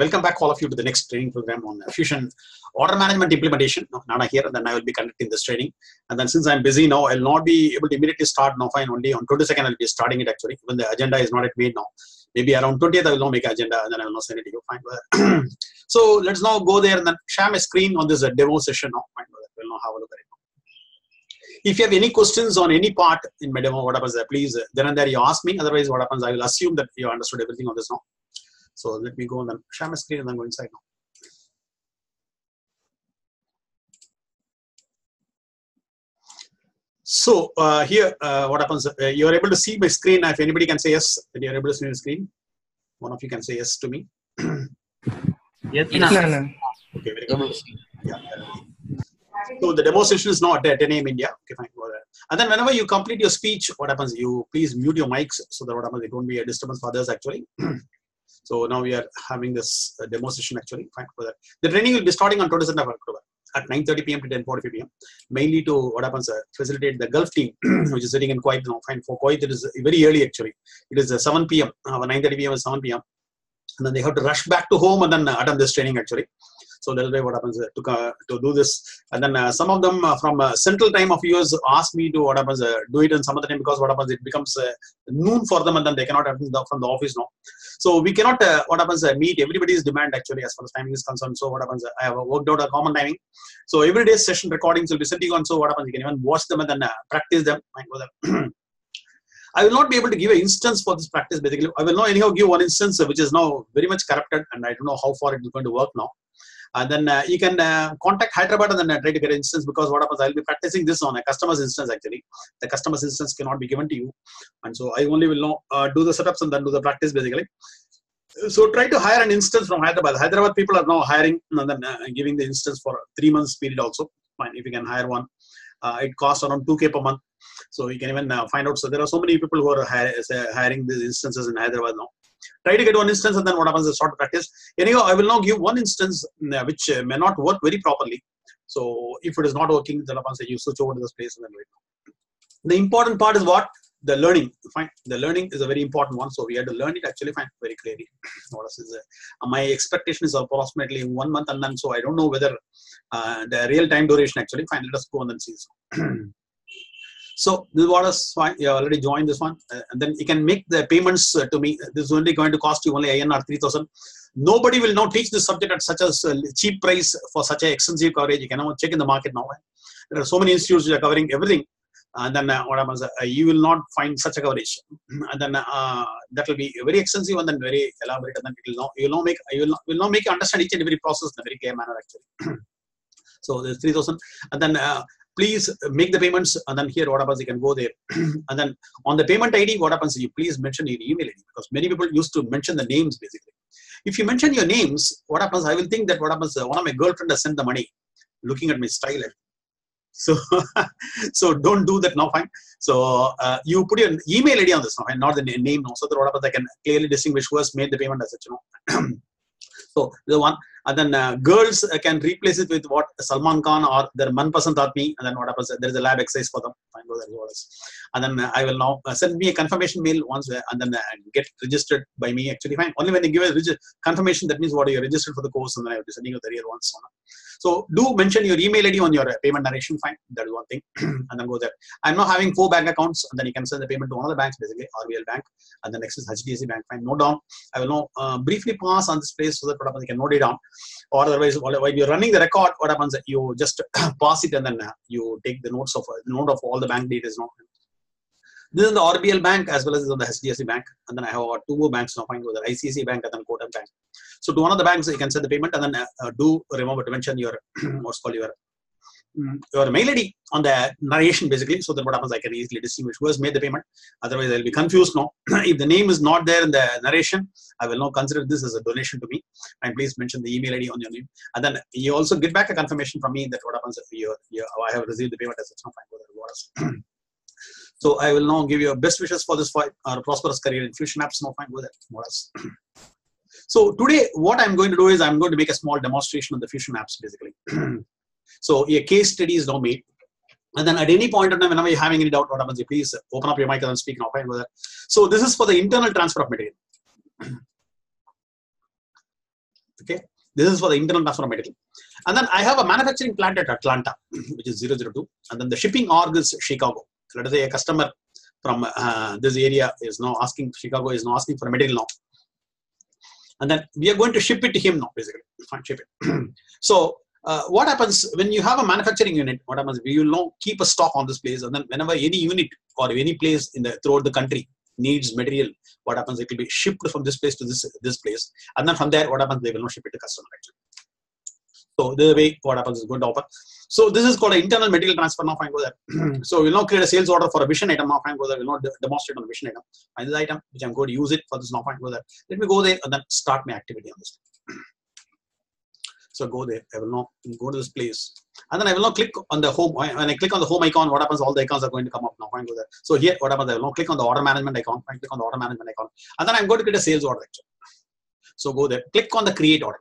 Welcome back all of you to the next training program on Fusion order management implementation. Now here, and then I will be conducting this training. And then since I'm busy now, I'll not be able to immediately start now. Fine, only on 22nd I'll be starting it actually. Even the agenda is not yet made now. Maybe around 20th I will now make agenda and then I will now send it to you. Fine. So let's now go there and then share my screen on this demo session now. Fine, we'll now have a look at it. If you have any questions on any part in my demo, what happens there, please, then and there you ask me. Otherwise, what happens, I will assume that you understood everything on this now. So let me go and then share my screen and then go inside now. So here, what happens, you are able to see my screen. If anybody can say yes, that you are able to see my screen. One of you can say yes to me. Yes, yes. No, no. Okay, very good. Yeah. So the demo session is not at 10 a.m. India. Okay, fine. And then whenever you complete your speech, what happens, you please mute your mics so that what happens, it won't be a disturbance for others actually. So now we are having this demo session actually. Fine for that. The training will be starting on 22nd of October at 9:30 p.m. to 10:45 p.m. Mainly to what happens facilitate the Gulf team which is sitting in Kuwait now. Fine for Kuwait it is very early actually. It is 7 p.m. 9:30 p.m. is 7 p.m. and then they have to rush back to home and then attend this training actually. So that's why what happens to do this. And then some of them from central time of US asked me to what happens do it in some other time because what happens it becomes noon for them and then they cannot attend from the office now. So we cannot what happens meet everybody's demand actually as far as timing is concerned. So what happens I have worked out a common timing. So every day's session recordings will be sitting on. So what happens you can even watch them and then practice them. I will not be able to give an instance for this practice basically. I will not anyhow give one instance which is now very much corrupted and I don't know how far it is going to work now. And then you can contact Hyderabad and then try to get an instance because what happens, I'll be practicing this on a customer's instance actually. The customer's instance cannot be given to you. And so I only will know, do the setups and then do the practice basically. So try to hire an instance from Hyderabad. Hyderabad people are now hiring and then giving the instance for 3 months period also. Fine, if you can hire one. It costs around 2K per month. So you can even find out. So there are so many people who are hiring these instances in Hyderabad now. Try to get one instance and then what happens is short practice. Anyhow, I will now give one instance which may not work very properly. So if it is not working, then you switch over to this place and then wait. The important part is what? The learning. Fine. The learning is a very important one. So we had to learn it actually fine, very clearly. My expectation is approximately 1 month and then so I don't know whether the real time duration actually. Fine, let us go and then see. So this was fine. You already joined this one, and then you can make the payments to me. This is only going to cost you only INR 3,000. Nobody will now teach this subject at such a cheap price for such an extensive coverage. You can now check in the market now. There are so many institutes which are covering everything, and then what happens? You will not find such a coverage, and then that will be very extensive and then very elaborate, and then it will now you will now make you understand each and every process in a very clear manner actually. So there's 3,000, and then. Please make the payments and then here what happens you can go there and then on the payment ID what happens you please mention your email ID because many people used to mention the names basically. If you mention your names what happens I will think that what happens one of my girlfriend has sent the money looking at my style. So so don't do that now fine. So you put your email ID on this now and not the name now so that what happens I can clearly distinguish who has made the payment as such you know. So the one and then girls can replace it with what Salman Khan or their Manpasand Aadmi and then what happens there is a lab exercise for them and then I will now send me a confirmation mail once and then get registered by me actually fine only when you give a confirmation that means what you registered for the course and then I will be sending you the real ones. So do mention your email ID on your payment narration fine that is one thing and then go there. I'm now having 4 bank accounts and then you can send the payment to one of the banks basically RBL Bank and the next is HDFC Bank fine note down. I will now briefly pass on this place so that what happens you can note it down. Or otherwise, while you're running the record, what happens? You just pass it and then you take the notes of note of all the bank data is not. This is the RBL Bank as well as on the HDFC Bank, and then I have 2 more banks now. Fine, the ICICI Bank and then Kotak Bank. So to one of the banks, you can send the payment and then do remember to mention your what's called your mail ID on the narration basically, so that what happens I can easily distinguish who has made the payment. Otherwise, I'll be confused now. If the name is not there in the narration, I will now consider this as a donation to me. And please mention the email ID on your name. And then you also get back a confirmation from me that what happens if I have received the payment as it's not fine. So I will now give you best wishes for this prosperous career in Fusion apps. Now fine, go there. So today, what I'm going to do is I'm going to make a small demonstration of the Fusion apps basically. So a case study is now made. And then at any point in time, whenever you're having any doubt, what happens? You please open up your mic and speak now. So this is for the internal transfer of material. Okay, this is for the internal transfer medical. And then I have a manufacturing plant at Atlanta, which is 002. And then the shipping org is Chicago. So let us say a customer from this area is now asking, Chicago is now asking for a material now. And then we are going to ship it to him now, basically. Fine, ship it. So what happens when you have a manufacturing unit, what happens, we will now keep a stock on this place. And then whenever any unit or any place in the, throughout the country needs material, what happens, it will be shipped from this place to this place. And then from there, what happens, they will not ship it to customer actually. So this is the way what happens is going to offer. So this is called an internal material transfer. Now fine, go there. So we'll now create a sales order for a vision item. Now fine, go there. We'll not demonstrate on a vision item. Find this item, which I'm going to use it for this. Now fine, go there. Let me go there and then start my activity on this. So go there. I will now go to this place. And then I will now click on the home. When I click on the home icon, what happens? All the icons are going to come up. Now fine, go there. So here, what happens? I will now click on the order management icon. Fine, click on the order management icon. And then I'm going to create a sales order actually. So go there. Click on the create order.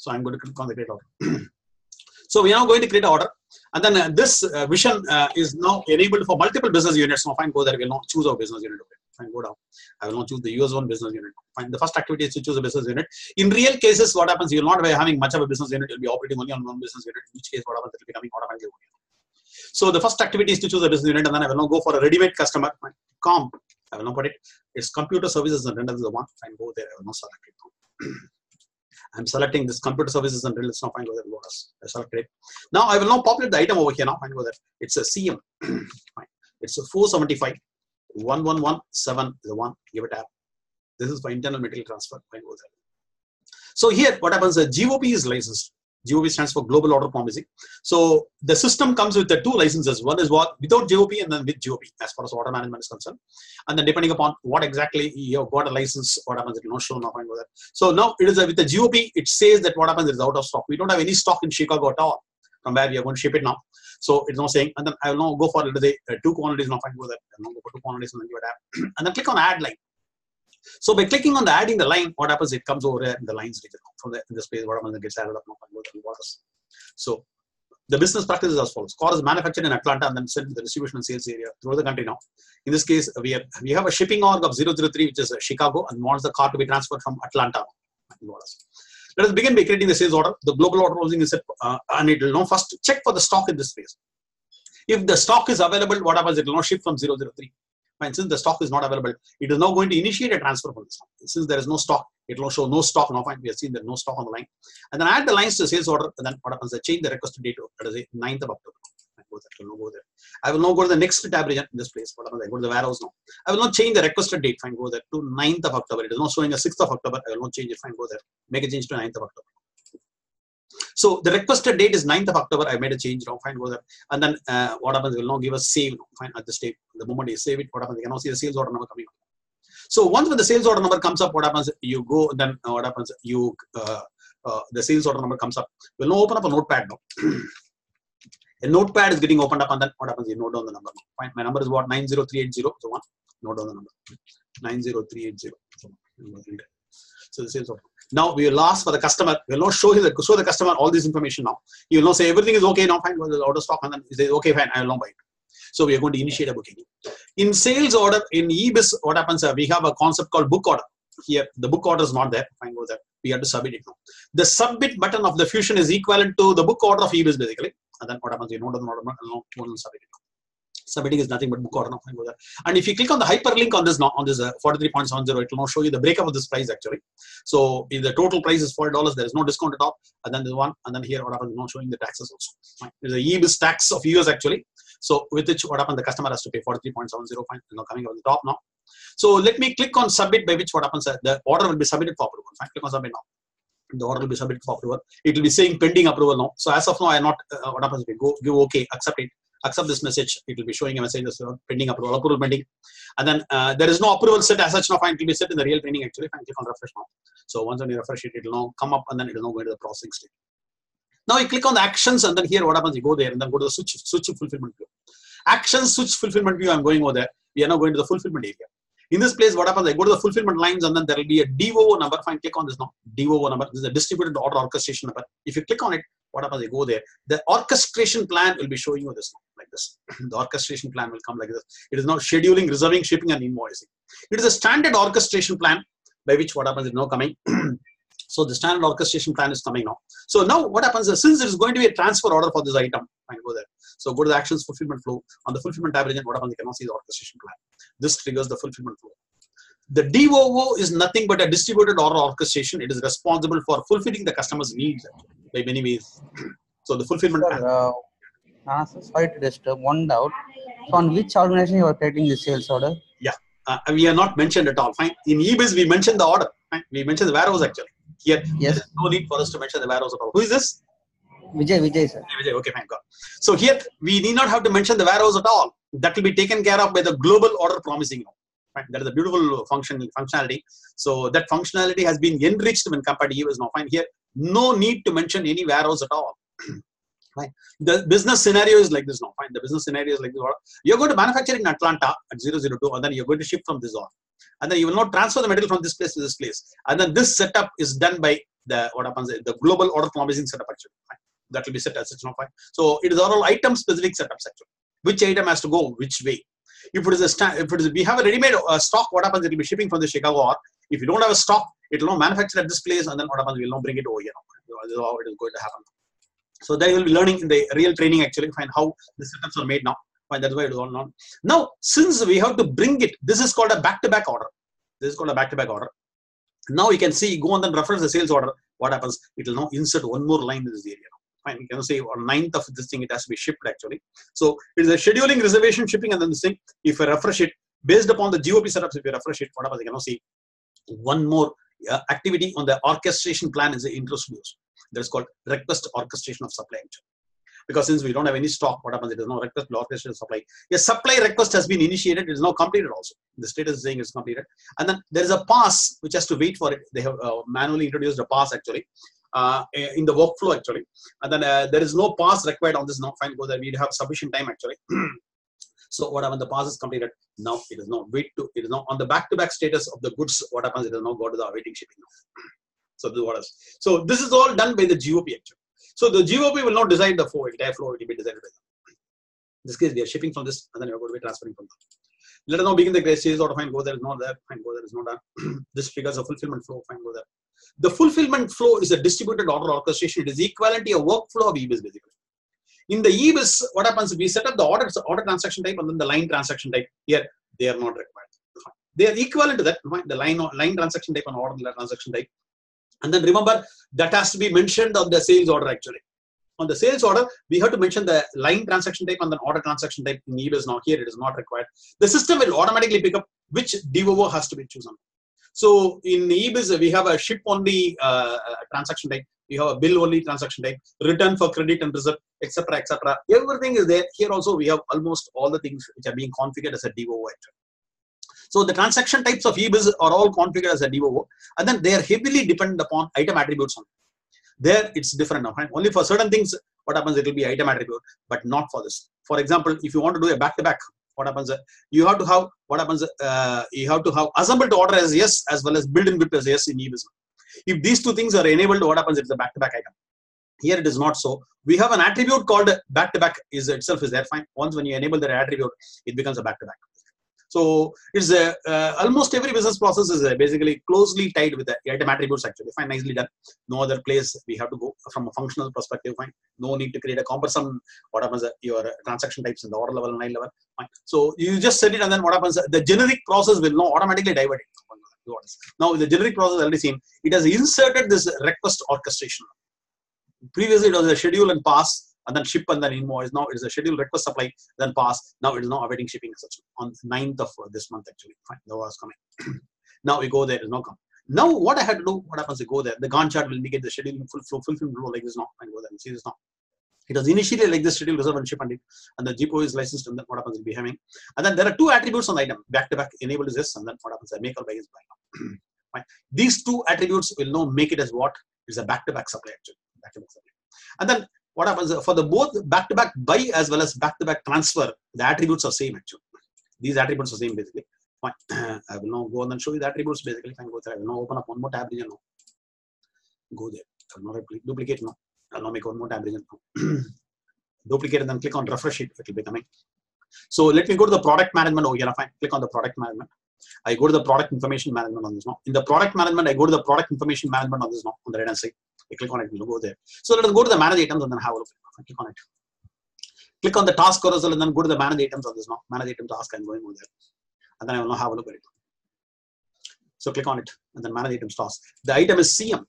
So I'm going to click on the create order. So we are now going to create an order. And then this vision is now enabled for multiple business units. Now fine, go there. We will not choose our business unit. Okay. Fine, go down. I will not choose the US one business unit. Fine, the first activity is to choose a business unit. In real cases, what happens, you're not having much of a business unit. You'll be operating only on one business unit. In which case, what happens, it will be coming automatically. So the first activity is to choose a business unit. And then I will now go for a ready-made customer. Fine, comp. I will now put it. It's computer services and rentals is the one. Fine, go there. I will not select it. I'm selecting this computer services and let's now find go there. I select it. Now I will now populate the item over here. Now find go there. It's a CM. Fine. It's a 475 1117 is the one. Give it a tap. This is for internal material transfer. Fine, go there. So here what happens? The GOP is licensed. GOP stands for Global Order Promising. So the system comes with the two licenses. One is what without GOP and then with GOP as far as order management is concerned. And then depending upon what exactly you have got a license, what happens, it will not show nothing with that. So now it is with the GOP, it says that what happens is out of stock. We don't have any stock in Chicago at all from where we are going to ship it now. So it's not saying, and then I will now go for the two quantities, nothing with that. I'll go for two quantities and then give it up. And then click on add line. So by clicking on the adding the line, what happens? It comes over here in the lines region from the, in the space. What happens? It gets added up. So the business practice is as follows: car is manufactured in Atlanta and then sent to the distribution and sales area throughout the country. Now, in this case, we have a shipping org of 003, which is Chicago, and wants the car to be transferred from Atlanta. Let us begin by creating the sales order. The global order closing is set, and it will now first check for the stock in this space. If the stock is available, what happens? It will not ship from 003. And since the stock is not available, it is now going to initiate a transfer from this one. Since there is no stock, it will show no stock. Now, fine, we have seen there is no stock on the line. And then add the lines to the sales order. And then what happens? I change the requested date to, let us say, 9th of October. Go there. I will now go to the next tab region in this place. What happens? I go to the warehouse now. I will not change the requested date. Fine, go there to 9th of October. It is not showing a 6th of October. I will not change it. Fine, go there. Make a change to 9th of October. So the requested date is 9th of October. I made a change now. Fine, go there. And then what happens? It will now give us save. Fine, at this date. The moment you save it, what happens? You can now see the sales order number coming up. So once when the sales order number comes up, what happens? You go. Then what happens? You the sales order number comes up. We'll now open up a notepad now. A notepad is getting opened up, and then what happens? You note down the number. Fine, my number is what 90380. So one. Note down the number 90380. So the sales order. Now we will ask for the customer. We will not show the customer all this information now. You will not say everything is okay now. Fine, well, out of stock, and then he says okay, fine, I will not buy it. So we are going to initiate a booking. In sales order in eBIS, what happens? We have a concept called book order. Here the book order is not there. Fine, go there. We have to submit it now. The submit button of the Fusion is equivalent to the book order of eBIS basically. And then what happens? You know the order and submit it. Submitting is nothing but book order. Fine, go there. And if you click on the hyperlink on this 43.70, it will now show you the breakup of this price actually. So if the total price is $4, there is no discount at all. And then the one, and then here what happens? Not showing the taxes also. Fine. There's a eBIS tax of US actually. So with which what happens? The customer has to pay 43.70. Fine, now coming on the top now. So let me click on submit, by which what happens? The order will be submitted for approval. Fine, click on submit now. The order will be submitted for approval. It will be saying pending approval now. So as of now, I am not. What happens? We go give okay, accept it. Accept this message, it will be showing a message as pending approval, approval pending. And then there is no approval set as such now. Fine, it will be set in the real pending actually. Fine, click on refresh now. So once when you refresh it, it will now come up and then it will now go into the processing stage. Now you click on the actions and then here what happens? You go there and then go to the switch fulfillment view. Actions switch fulfillment view, I'm going over there. We are now going to the fulfillment area. In this place, what happens? I go to the fulfillment lines and then there will be a DOO number. Fine, click on this now. DOO number. This is a distributed order orchestration number. If you click on it, what happens? You go there. The orchestration plan will be showing you this like this. The orchestration plan will come like this. It is now scheduling, reserving, shipping, and invoicing. It is a standard orchestration plan by which what happens is now coming. So the standard orchestration plan is coming now. So now what happens is, since it is going to be a transfer order for this item, I can go there. So go to the actions fulfillment flow. On the fulfillment tab region, what happens? You cannot see the orchestration plan. This triggers the fulfillment flow. The DOO is nothing but a distributed order orchestration. It is responsible for fulfilling the customer's needs by many ways. So the fulfillment plan. Sorry to disturb. One doubt. So on which organization you are creating the sales order? Yeah. We are not mentioned at all. Fine. In eBIS, we mentioned the order. Fine. We mentioned the warehouse actually. Here, yes. There is no need for us to mention the warehouse at all. Who is this? Vijay, sir. Vijay, okay, thank God. So here, we need not have to mention the warehouse at all. That will be taken care of by the global order promising now. Fine. That is a beautiful functionality. So that functionality has been enriched when compared to eBIS now. Fine. Here, no need to mention any warehouse at all. Fine. The business scenario is like this now. Fine. The business scenario is like this. You're going to manufacture in Atlanta at 002, and then you're going to ship from this order. And then you will not transfer the material from this place to this place. And then this setup is done by the the global order promising setup actually. Fine. That will be set as such now. Fine. So it is all item specific setups actually. Which item has to go which way? If it is a we have a ready-made stock, what happens? It will be shipping from the Chicago. Or if you don't have a stock, it will not manufacture at this place, and then what happens? We will not bring it over here. This is how it is going to happen. So there you will be learning in the real training actually. Fine, how the setups are made now. Fine, that's why it is all known. Now, since we have to bring it, this is called a back-to-back order. This is called a back-to-back order. Now you can see, go on and reference the sales order. What happens? It will now insert one more line in this area. Fine, you can say on 9th of this thing, it has to be shipped actually. So it is a scheduling, reservation, shipping, and then this thing. If I refresh it, based upon the GOP setups, if you refresh it, what happens? You can now see one more activity on the orchestration plan is the introduced. That is called request orchestration of supply actually. Because since we don't have any stock, what happens? There is no request orchestration of supply. A supply request has been initiated. It is now completed also. The status is saying it's completed. And then there is a pass which has to wait for it. They have manually introduced a pass actually in the workflow actually. And then there is no pass required on this now. Fine, go there. We have sufficient time actually. So what happens? The pass is completed. Now it is now it is now on the back-to-back status of the goods. What happens? It is now go to the awaiting shipping now. So the orders. So this is all done by the GOP actually. So the GOP will not decide the entire flow. It will be decided by them. In this case, we are shipping from this, and then we are going to be transferring from that. Let us now begin the grace series order. Fine, go there is not there. Fine, go there is not done. This triggers a fulfillment flow. Fine, go there. The fulfillment flow is a distributed order orchestration. It is equivalent to a workflow of eBIS basically. In the eBIS, what happens? We set up the order transaction type and then the line transaction type. Here, they are not required. Fine. They are equivalent to that. Fine. The line transaction type and order transaction type. And then remember, that has to be mentioned on the sales order actually. On the sales order, we have to mention the line transaction type and the order transaction type in eBIS now. Here, it is not required. The system will automatically pick up which DOO has to be chosen. So in eBIS, we have a ship-only transaction type. We have a bill-only transaction type, return for credit and reserve, etc., etc. Everything is there. Here also, we have almost all the things which are being configured as a DOO actually. So the transaction types of eBIS are all configured as a DOO, and then they are heavily dependent upon item attributes only. There it's different now. Right? Only for certain things, what happens, it will be item attribute, but not for this. For example, if you want to do a back-to-back, what happens? You have to have you have to have assemble to order as yes, as well as build in WIP as yes in eBIS. If these two things are enabled, what happens? It's a back-to-back item. Here it is not so. We have an attribute called back-to-back is itself is there. Fine. Once when you enable that attribute, it becomes a back-to-back. So it's a, almost every business process is basically closely tied with the item attributes actually. Fine, nicely done. No other place we have to go from a functional perspective. Fine, no need to create a cumbersome what happens your transaction types in the order level and line level. Fine, so you just set it and then what happens? The generic process will now automatically divert it. Now the generic process already seen. It has inserted this request orchestration. Previously it was a schedule and pass. And then ship and then invoice. Now it is a schedule request supply, then pass. Now it is now awaiting shipping such on 9th of this month actually. Fine, the order is coming. Now we go there, it is not coming. Now what I had to do, what happens? I go there. The Gantt chart will indicate the scheduling fulfillment flow like this now. I go there and see this now. It was initially like this schedule reserve and ship and the GPO is licensed and then what happens will be having. And then there are two attributes on the item. Back to back enabled is this and then what happens? I make or buy is buy now. Fine. These two attributes will now make it as what is a back to back supply actually. Back to back supply. And then what happens for the both back-to-back buy as well as back-to-back transfer, the attributes are same actually. These attributes are same basically. Fine. I will now go on and show you the attributes basically. Fine, go there. I will now open up one more tab region now. Go there. I will now duplicate now. I will now make one more tab region now. Duplicate and then click on refresh it. It will be coming. So let me go to the product management over here. Fine. Click on the product management. I go to the product information management on this now. In the product management, I go to the product information management on this now, on the right hand side. I click on it, we'll go there. So let us go to the manage items and then have a look. I click on it. Click on the task carousel and then go to the manage items on this now. Manage item task, I'm going over there. And then I will now have a look at it. So click on it and then manage items task. The item is CM.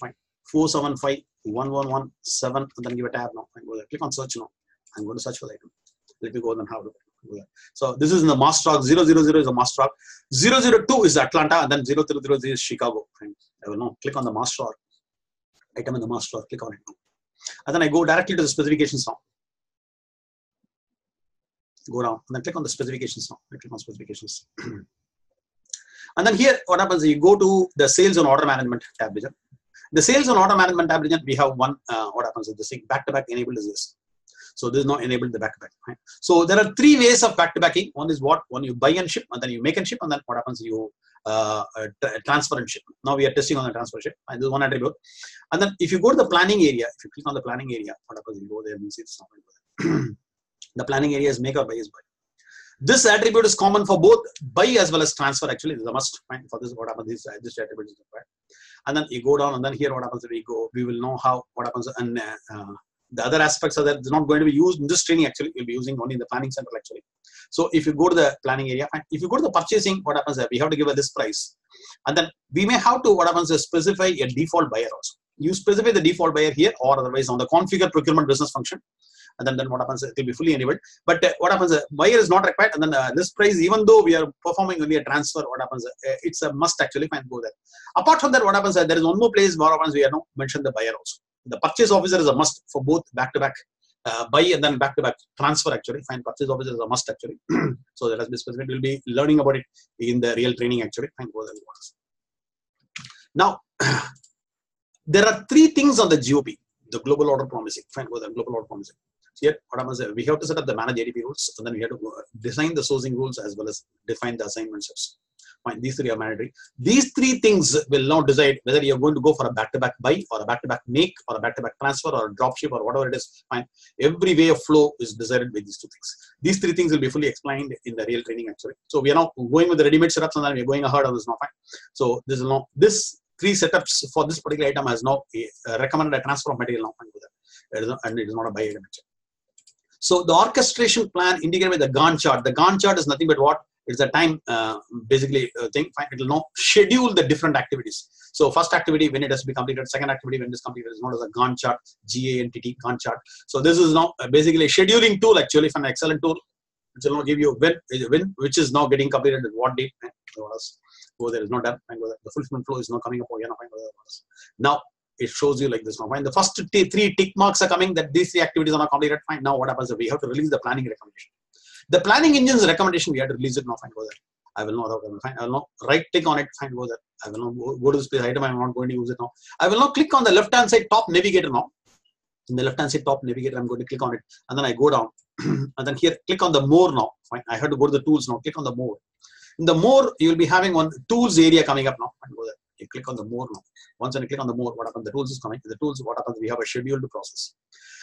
Fine. 4751117 and then give a tab now. I go there. Click on search now. I'm going to search for the item. Let me go and have a look. So this is in the master stock. 000 is the master stock. 002 is Atlanta and then 030 is Chicago. And I will now click on the master stock. Item in the master stock. Click on it now. And then I go directly to the specifications now. Go down and then click on the specifications now. I click on specifications. And then here what happens is you go to the sales and order management tab region. The sales and order management tab region, we have one, what happens is this thing back-to-back enabled is this. So this is not enabled the back-to-back. Right? So there are three ways of back-to-backing. One is what? One, you buy and ship, and then you make and ship, and then what happens? You transfer and ship. Now we are testing on the transfer ship. And this is one attribute. And then if you go to the planning area, if you click on the planning area, what happens? You go there and see it's not going to go there. The planning area is make or buy is buy. This attribute is common for both buy as well as transfer. Actually, this is a must. Right? For this, what happens? This attribute is required. And then you go down, and then here what happens? We go. We will know how what happens and. The other aspects are that it's not going to be used in this training actually, you'll be using only in the planning center actually. So if you go to the planning area, if you go to the purchasing, what happens there? We have to give a this price. And then we may have to, what happens is specify a default buyer also. You specify the default buyer here or otherwise on the configure procurement business function. And then what happens, it will be fully enabled. But what happens, buyer is not required. And then this price, even though we are performing only a transfer, what happens, it's a must actually, fine, go there. Apart from that, what happens, there is one more place, what happens, we have now mentioned the buyer also. The purchase officer is a must for both back-to-back buy and then back-to-back transfer actually. Fine, purchase officer is a must actually. So that has been specific. We'll be learning about it in the real training actually. Fine, go there once. Now, there are three things on the GOP, the global order promising. Fine, go there, global order promising. So here, what happens is we have to set up the manage ADP rules and then we have to design the sourcing rules as well as define the assignment steps. Fine, these three are mandatory. These three things will now decide whether you're going to go for a back-to-back buy or a back-to-back make or a back-to-back transfer or a dropship or whatever it is. Fine, every way of flow is decided by these two things. These three things will be fully explained in the real training actually. So we are now going with the ready-made setups and then we're going ahead on this now. Fine. So this is now this three setups for this particular item has now recommended a transfer of material now. Fine, with that. It is not a buy item actually. So the orchestration plan integrated with the Gantt chart. The Gantt chart is nothing but what? It's a time basically thing. Fine, it will now schedule the different activities. So first activity when it has to be completed, second activity when it is completed is known as a Gantt chart, G-A-N-T-T, Gantt chart. So this is now basically a scheduling tool actually, an excellent tool. It will now give you when which is now getting completed at what date. Go there is not done. The fulfillment flow is not coming up. Now it shows you like this now. Fine, the first three tick marks are coming that these three activities are not completed. Fine, now what happens? We have to release the planning recommendation. The planning engine's recommendation, we had to release it now. Fine, go there. I will not. Fine, I will not right click on it. Fine, go there. I will not go to this place item. I am not going to use it now. I will not click on the left hand side top navigator now. In the left hand side top navigator, I am going to click on it, and then I go down, and then here click on the more now. Fine, I had to go to the tools now. Click on the more. In the more, you will be having one tools area coming up now. Fine, go there. You click on the more now. Once I click on the more, what happens? The tools is coming. The tools, what happens? We have a scheduled process.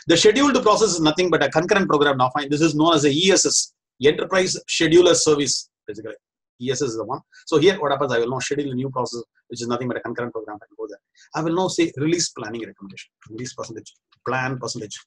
The scheduled process is nothing but a concurrent program now. Fine, this is known as a ESS. Enterprise Scheduler Service, basically. ESS is the one. So here what happens, I will now schedule a new process, which is nothing but a concurrent program. I will go there. I will now say release planning recommendation, release percentage, plan percentage,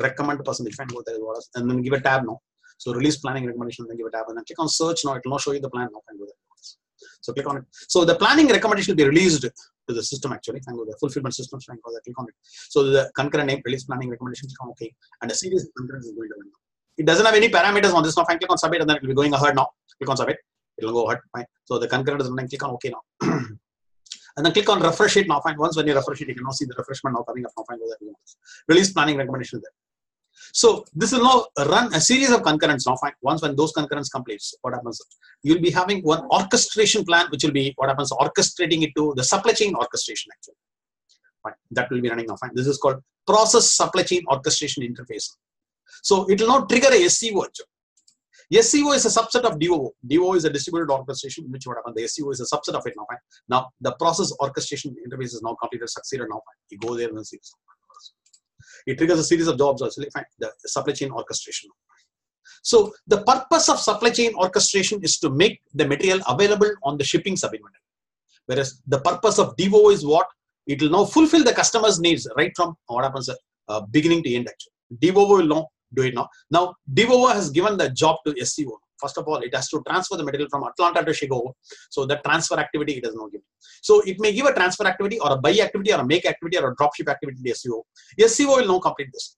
recommend percentage, fine, go there, and then give a tab now. So release planning recommendation, then give a tab, and then click on search now. It will not show you the plan now, and go there. So click on it. So the planning recommendation will be released to the system actually. Fine, go there. Fulfillment system, fine, go there. Click on it. So the concurrent name, release planning recommendation, click on OK, and a series of concurrent is going to win. It doesn't have any parameters on this now. Fine, click on submit and then it will be going ahead now. Click on submit. It will go ahead. Fine. So the concurrent is running. Click on OK now. And then click on refresh it now. Fine. Once when you refresh it, you can now see the refreshment now coming up now. Fine. Release planning recommendation there. So this will now run a series of concurrents now. Fine. Once when those concurrents completes, what happens? You'll be having one orchestration plan, which will be what happens orchestrating it to the supply chain orchestration actually. Fine. That will be running now. Fine. This is called process supply chain orchestration interface. So it will not trigger a SCO. SCO is a subset of DOO. DOO is a distributed orchestration, which what happened? The SCO is a subset of it now. Fine. Now the process orchestration interface is now completed, succeeded now. Fine. You go there and see. It triggers a series of jobs also. Fine. The supply chain orchestration. So the purpose of supply chain orchestration is to make the material available on the shipping sub-inventory. Whereas the purpose of DOO is what? It will now fulfill the customer's needs right from what happens at beginning to end actually. DOO will now do it now. Now DOO has given the job to SCO. First of all, it has to transfer the material from Atlanta to Chicago. So the transfer activity it has now given. So it may give a transfer activity or a buy activity or a make activity or a dropship activity to SCO. SCO will now complete this.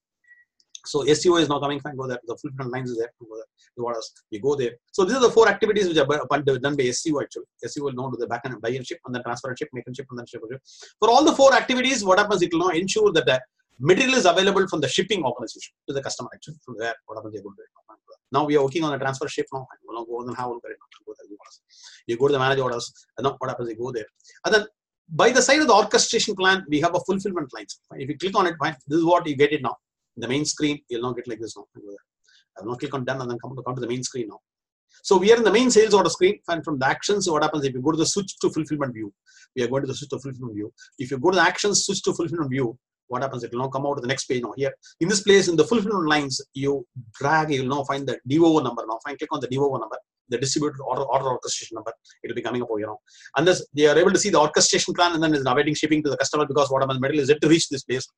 So SCO is now coming, fine, go there. The fulfillment lines is there, go there. What else? You go there. So these are the four activities which are done by SCO actually. SCO will now do the back end, buy and ship, and then transfer and ship, make and ship, and then ship and ship. For all the four activities, what happens? It will now ensure that the material is available from the shipping organization to the customer actually. From where, what happens? They go to it. Now we are working on a transfer ship now. We'll go and have a look at it. You go to the manager orders, and now what happens? You go there. And then by the side of the orchestration plan, we have a fulfillment line. If you click on it, this is what you get it now. The main screen, you'll now get like this now. I will now click on done and then come to the main screen now. So we are in the main sales order screen, and from the actions, what happens if you go to the switch to fulfillment view? We are going to the switch to fulfillment view. If you go to the actions, switch to fulfillment view, what happens? It will now come out to the next page now. Here, in this place, in the fulfillment lines, you drag, you'll now find the DOO number now. Fine, click on the DOO number, the distributed order orchestration number. It will be coming up over here now. Unless they are able to see the orchestration plan, and then is awaiting shipping to the customer because what happens, material is yet to reach this place.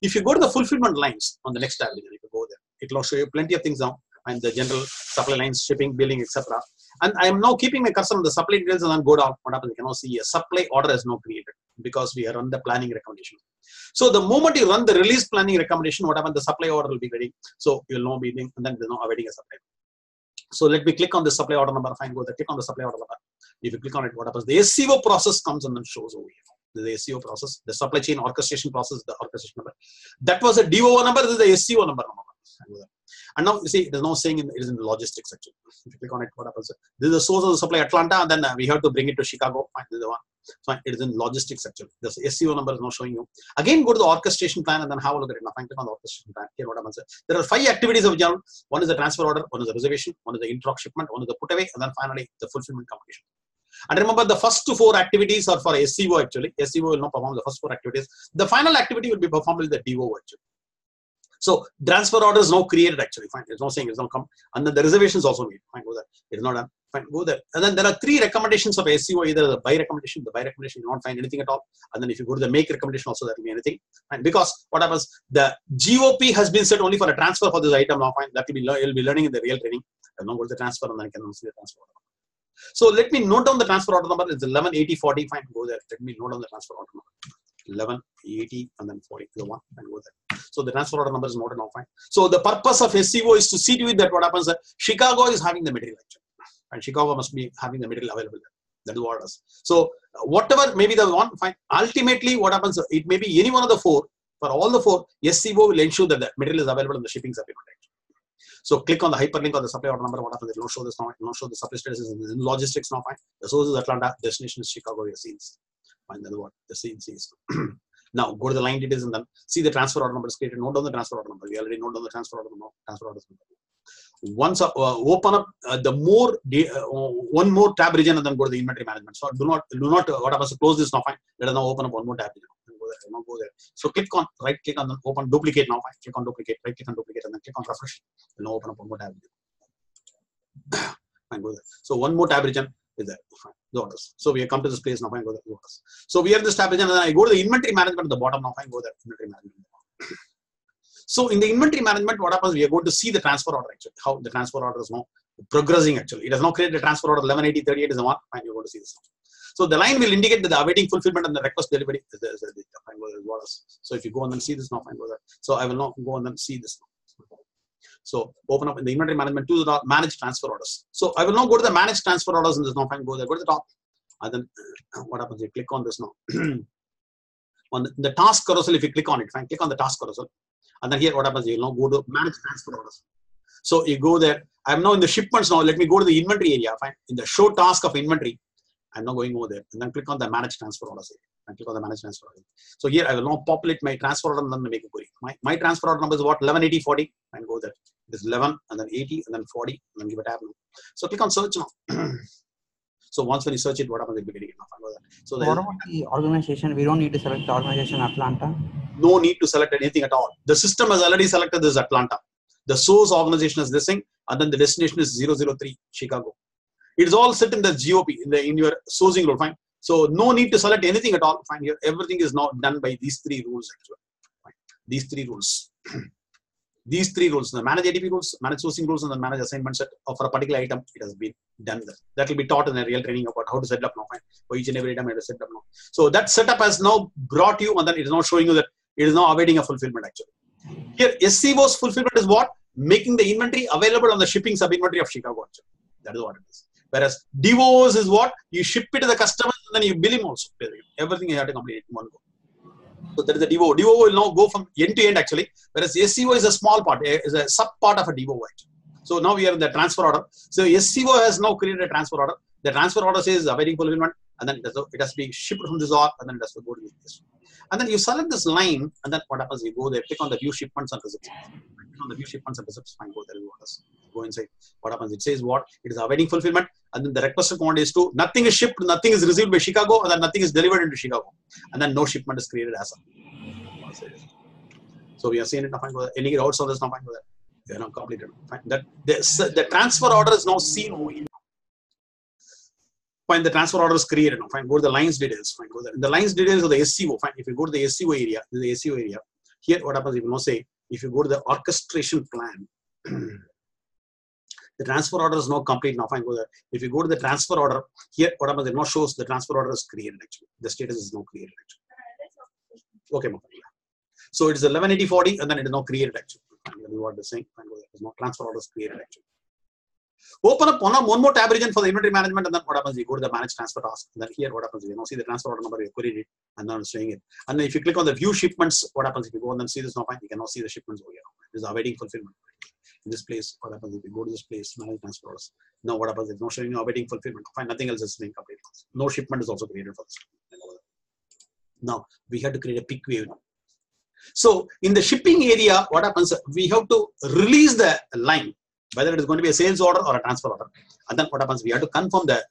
If you go to the fulfillment lines on the next tab, you can go there. It will show you plenty of things now, and the general supply lines, shipping, billing, etc. And I am now keeping my cursor on the supply details and then go down. What happens? You can now see a supply order is now created because we run the planning recommendation. So the moment you run the release planning recommendation, what happens? The supply order will be ready. So you will now be doing, and then they are now awaiting a supply. So let me click on the supply order number. Fine, go there. Click on the supply order number. If you click on it, what happens? The SCO process comes and then shows over here. The SCO process, the supply chain orchestration process, the orchestration number. That was a DOO number. This is the SCO number. And now you see it is now saying it is in the logistics section. If you click on it, what happens? This is the source of the supply Atlanta, and then we have to bring it to Chicago. Fine, this is the one. Fine, it is in logistics section. The SCO number is now showing you. Again, go to the orchestration plan and then have a look at it. Now, fine, click on the orchestration plan. Here, what happens? There are 5 activities of general. One is the transfer order, one is the reservation, one is the intra shipment, one is the put away, and then finally the fulfillment completion. And remember, the first 4 activities are for SCO actually. SCO will not perform the first 4 activities. The final activity will be performed with the DO actually. So transfer order is now created actually. Fine, it's not saying it's not come. And then the reservations also made. Fine, go there. It's not done. Fine, go there. And then there are 3 recommendations of SCO. Either the buy recommendation you don't find anything at all. And then if you go to the make recommendation also, there will be anything. Fine, because what happens? The GOP has been set only for a transfer for this item now. Fine, that will be you'll be learning in the real training. I'll now go to the transfer and then I can see the transfer order. So let me note down the transfer order number. It's 118040. Fine, go there. Let me note down the transfer order number. 1180 and then 40 the one and go there. So the transfer order number is noted now. Fine. So the purpose of SCO is to see to it that what happens that Chicago is having the material actually, and Chicago must be having the material available there. That is what it is. So whatever may be the one, fine. Ultimately, what happens? It may be any one of the 4. For all the 4, SCO will ensure that the material is available in the shipping supplement. So click on the hyperlink on the supply order number. What happens? It will not show this now. It will not show the supply status in logistics now. Fine. The source is Atlanta. Destination is Chicago. We have seen this. And then what the CNC is. Now go to the line details and then see the transfer order number is created. Note down the transfer order number. We already note down the transfer order number. Once open up one more tab region and then go to the inventory management. So do not what happens to close this now. Fine. Let us now open up one more tab region. Go there. So click on right click and then open duplicate now. Fine. Click on duplicate. Right click on duplicate and then click on refresh. Now open up one more tab region. Fine. Go there. So one more tab region is there. Fine. Orders. So we have come to this place now. Fine, go there. Orders. So we are in this tab region and I go to the inventory management at the bottom now. Fine, go there. Inventory management. So in the inventory management, what happens? We are going to see the transfer order actually. How the transfer order is now progressing actually. It has now created a transfer order 118038 is the one. Fine, you're going to see this now. So the line will indicate that the awaiting fulfillment and the request delivery. Fine, go there. Orders. So if you go and then see this now, fine, go there. So I will now go and then see this now. So open up in the inventory management to the manage transfer orders. So I will now go to the manage transfer orders in this now. Fine, go there, go to the top. And then what happens? You click on this now. On the task carousel, if you click on it, fine, click on the task carousel. And then here, what happens? You will now go to manage transfer orders. So you go there. I'm now in the shipments now. Let me go to the inventory area. Fine. In the show task of inventory, I'm now going over there. And then click on the manage transfer orders. And click on the manage transfer order. So here I will now populate my transfer order and then make a query. My transfer order number is what? 118040 and go there. It is 11 and then 80 and then 40 and then give a tab. So click on search now. So once when you search it, what happens? It will be getting enough. So what about the organization? We don't need to select the organization Atlanta. No need to select anything at all. The system has already selected this Atlanta. The source organization is this thing. and then the destination is 003 Chicago. It's all set in the GOP, in your sourcing rule, fine. So no need to select anything at all, fine. Here, everything is now done by these three rules, actually. Fine. These three rules. These three rules, the manage ADP rules, manage sourcing rules, and the manage assignment set for a particular item, it has been done there. That will be taught in a real training about how to set up now, fine. For each and every item, it is set up now. So that setup has now brought you, and then it is now showing you that it is now awaiting a fulfillment, actually. Here, SCO's fulfillment is what? Making the inventory available on the shipping sub-inventory of Chicago, actually. That is what it is. Whereas DOO's is what? You ship it to the customer and then you bill him also. Everything you have to complete in one go. So that is the DO. DO will now go from end to end actually. Whereas SCO is a small part, is a sub part of a DO actually. So now we are in the transfer order. So SCO has now created a transfer order. The transfer order says awaiting fulfillment and then it has to be shipped from this order and then it has to go to this. And then you select this line and then what happens? You go there, click on the view shipments and receipts. Click on the view shipments and receipts. Fine, go there. Go inside. What happens? It says what? It is awaiting fulfillment. And then the requested quantity is to nothing is shipped, nothing is received by Chicago, and then nothing is delivered into Chicago. And then no shipment is created as well. So we have seen it. Now, fine, go there. Any routes on this? Now, fine, go there. They are now completed. Fine. That the transfer order is now seen over here. Fine, the transfer order is created now. Fine, go to the lines details. Fine, go there. The lines details of the SCO. Fine, if you go to the SCO area, this is the SCO area. Here, what happens? You will now say if you go to the orchestration plan, the transfer order is now complete. Now, fine, go there. If you go to the transfer order, here, what happens? It now shows the transfer order is created actually. The status is now created actually. Okay, Mohan. So it is 118040, and then it is now created actually. Fine, what they're saying? Fine, go there. There's no transfer order is created actually. Open up one more tab region for the inventory management, and then what happens? You go to the manage transfer task. And then here, what happens? You now see the transfer order number, you queried it, and now it's showing it. And then if you click on the view shipments, what happens? If you go and then see this now, fine, you can now see the shipments over here. This is awaiting fulfillment. In this place, what happens? If you go to this place, manage transfer orders. Now, what happens? It's not showing you awaiting fulfillment. Fine, nothing else is being completed. No shipment is also created for this. Now, we have to create a peak wave now. So, in the shipping area, what happens? We have to release the line, whether it is going to be a sales order or a transfer order. And then what happens? We have to confirm the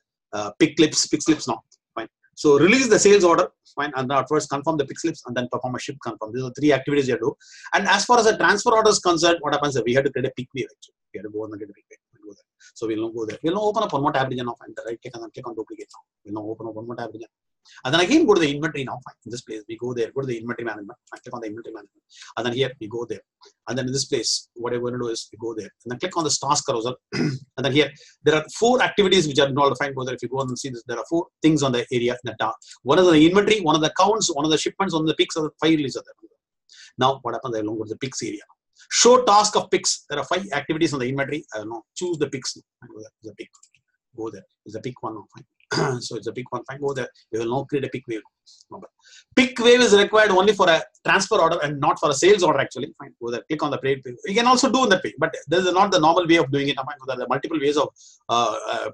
pick slips now. Fine. So release the sales order, fine, and then at first confirm the pick slips and then perform a ship confirm. These are three activities you have to do. And as far as a transfer order is concerned, what happens? We have to create a pick wave actually. We have to go and get a pick wave. We'll go there. So we'll now go there. We'll now open up one more tab region now, and right click and then click on duplicate now. We'll now open up one more tab region. And then again go to the inventory now. Fine. In this place, we go there, go to the inventory management, fine, click on the inventory management. And then here we go there. And then in this place, what we're going to do is we go there. And then click on this task carousel. And then here, there are four activities which are not defined. Go there. If you go on and see this, there are four things on the area in the task. One is the inventory, one of the counts, one of the shipments, one of the picks, or the five releases. Now what happens? I will go to the picks area. Show task of picks. There are five activities on the inventory. I will now choose the picks. Go there. It's a pick. Go there. It's a pick one now. Fine. So it's a pick one, fine, go there. We will now create a pick wave. Remember, pick wave is required only for a transfer order and not for a sales order actually. Fine, go there, click on the plate. You can also do in that way, but this is not the normal way of doing it. There are multiple ways of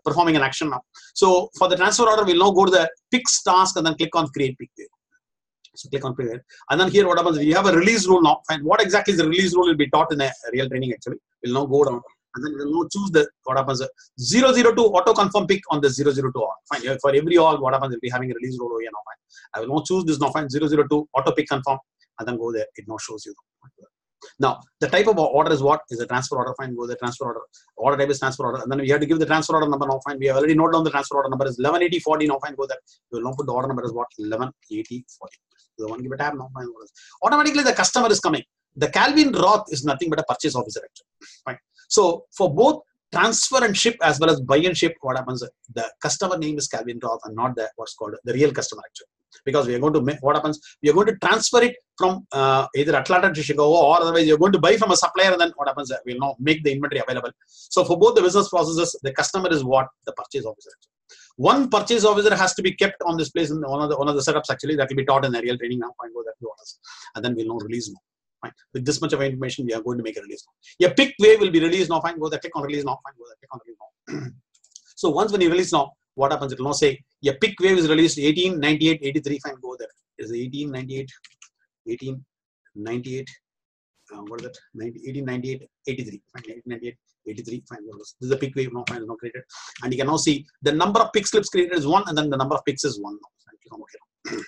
performing an action now. So for the transfer order, we'll now go to the picks task and then click on create pick wave. So click on create. And then here what happens, we have a release rule now. Fine, what exactly is the release rule will be taught in a real training actually. We'll now go down. And then we'll now choose the, what happens, 002 auto confirm pick on the 002 org. Fine, for every org, what happens, we'll be having a release rule over here now. Fine, I will now choose this now, fine, 002 auto pick confirm, and then go there. It now shows you. Now, the type of order is what? Is a transfer order, fine, go there, transfer order. Order type is transfer order, and then we have to give the transfer order number now, fine. We have already noted down the transfer order number is 118040 now, fine, go there. We will now put the order number is what? 118040. So, one give a tab now, fine. Automatically, the customer is coming. The Calvin Roth is nothing but a purchase officer actually, fine. So for both transfer and ship as well as buy and ship, what happens? The customer name is Calvin Roth and not the what's called the real customer actually. Because we are going to make, what happens? We are going to transfer it from either Atlanta to Chicago, or otherwise you're going to buy from a supplier, and then what happens? We'll now make the inventory available. So for both the business processes, the customer is what? The purchase officer actually. One purchase officer has to be kept on this place in one of the setups actually. That will be taught in the real training now. Fine, go there, do orders. And then we'll now release now. Fine. With this much of information, we are going to make a release now. Your pick wave will be released now. Fine, go there, click on release now. Fine, go there, click on release now. So once when you release now, what happens? It will now say your pick wave is released 189883. Fine, go there. It is 1898 what is that? 189883. Fine, 189883. Fine, go there. This is the pick wave now. Fine, is now created, and you can now see the number of pick slips created is 1, and then the number of picks is 1 now. Fine, click on OK now.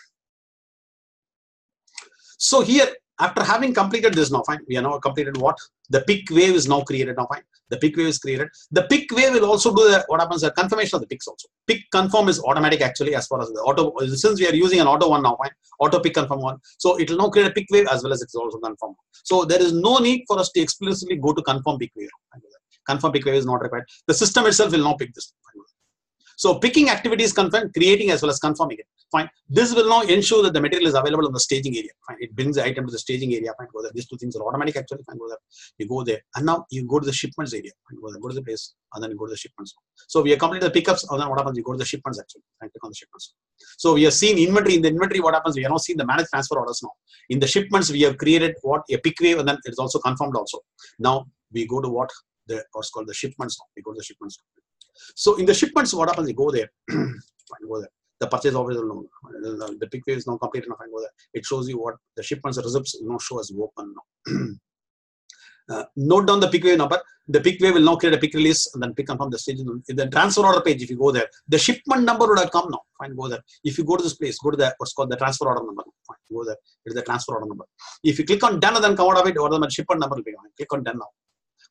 So here, After having completed this now, fine, we have now completed what? The peak wave is now created now, fine. The peak wave is created. The peak wave will also do the, what happens, the confirmation of the peaks also. Peak confirm is automatic actually as far as the auto, since we are using an auto one now, fine, auto peak confirm one. So it will now create a peak wave as well as it's also confirm. So there is no need for us to explicitly go to confirm peak wave. Confirm peak wave is not required. The system itself will now pick this. So picking activity is confirmed, creating as well as confirming it. Fine. This will now ensure that the material is available on the staging area. Fine. It brings the item to the staging area. Fine. Go there. These two things are automatic actually. Fine. Go there. You go there. And now you go to the shipments area. Fine. Go there. Go to the place. And then you go to the shipments. So we have completed the pickups. And then what happens? You go to the shipments actually. Fine. Click on the shipments. So we have seen inventory. In the inventory, what happens? We have now seen the managed transfer orders now. In the shipments, we have created what? A pick wave. And then it's also confirmed also. Now we go to what? The, what's called the shipments now. We go to the shipments. So in the shipments, what happens? You go there. Fine, go there. The purchase office alone. The pick wave is now completed. Now, fine, go there. It shows you what the shipments results now show as open now. Note down the pick wave number. The pick wave will now create a pick release and then pick confirm the stage. In the transfer order page, if you go there, the shipment number would have come now. Fine, go there. If you go to this place, go to the what's called the transfer order number. Fine, go there. It is the transfer order number. If you click on done and then come out of it, or the shipment number will be on. Click on done now.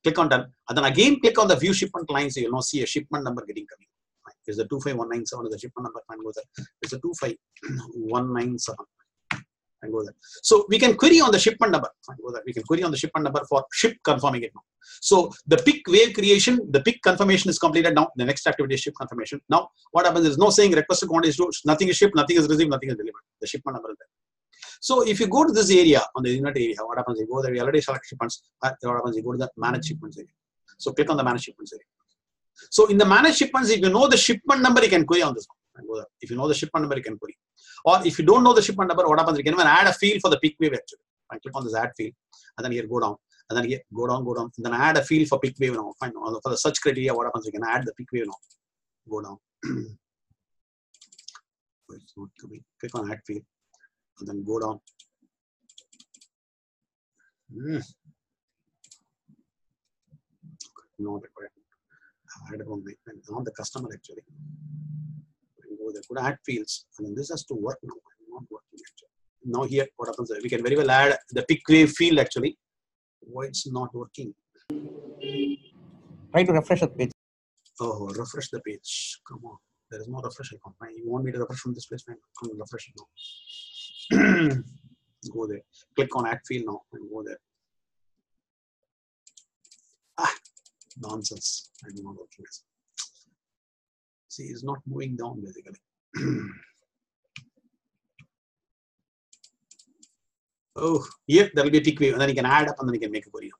Click on done. And then again, click on the view shipment lines. You will now see a shipment number getting coming. Right. It's the 25197 is the shipment number. Fine, go there. It's the 25197. And go there. So we can query on the shipment number. Fine, go there. We can query on the shipment number for ship confirming it now. So the peak wave creation, the peak confirmation is completed now. The next activity is ship confirmation. Now, what happens is no saying requested quantity. Nothing is shipped, nothing is received, nothing is delivered. The shipment number is there. So if you go to this area, on the inventory area, what happens? You go there, we already select shipments. What happens? You go to the manage shipments area. So click on the manage shipments area. So in the manage shipments, if you know the shipment number, you can query on this one. Go there. If you know the shipment number, you can query. Or if you don't know the shipment number, what happens? You can even add a field for the peak wave actually. I click on this add field, and then here go down, and then here go down, and then add a field for peak wave now. Fine. For the search criteria, what happens? You can add the peak wave now. Go down. It's not coming. Click on add field. And then go down. Not required. I had only on the customer actually. And go there. Go to add fields, and then this has to work now. Not working actually. Now here, what happens? We can very well add the pick wave field actually. Why it's not working? Try to refresh the page. Oh, refresh the page. Come on. There is no refresh icon. You want me to refresh from this place? Fine. Come on, refresh it now. Go there. Click on add field now and go there. Ah, nonsense. I do not working. See, it's not moving down basically. Oh, yeah, there will be a peak wave and then you can add up and then you can make a query.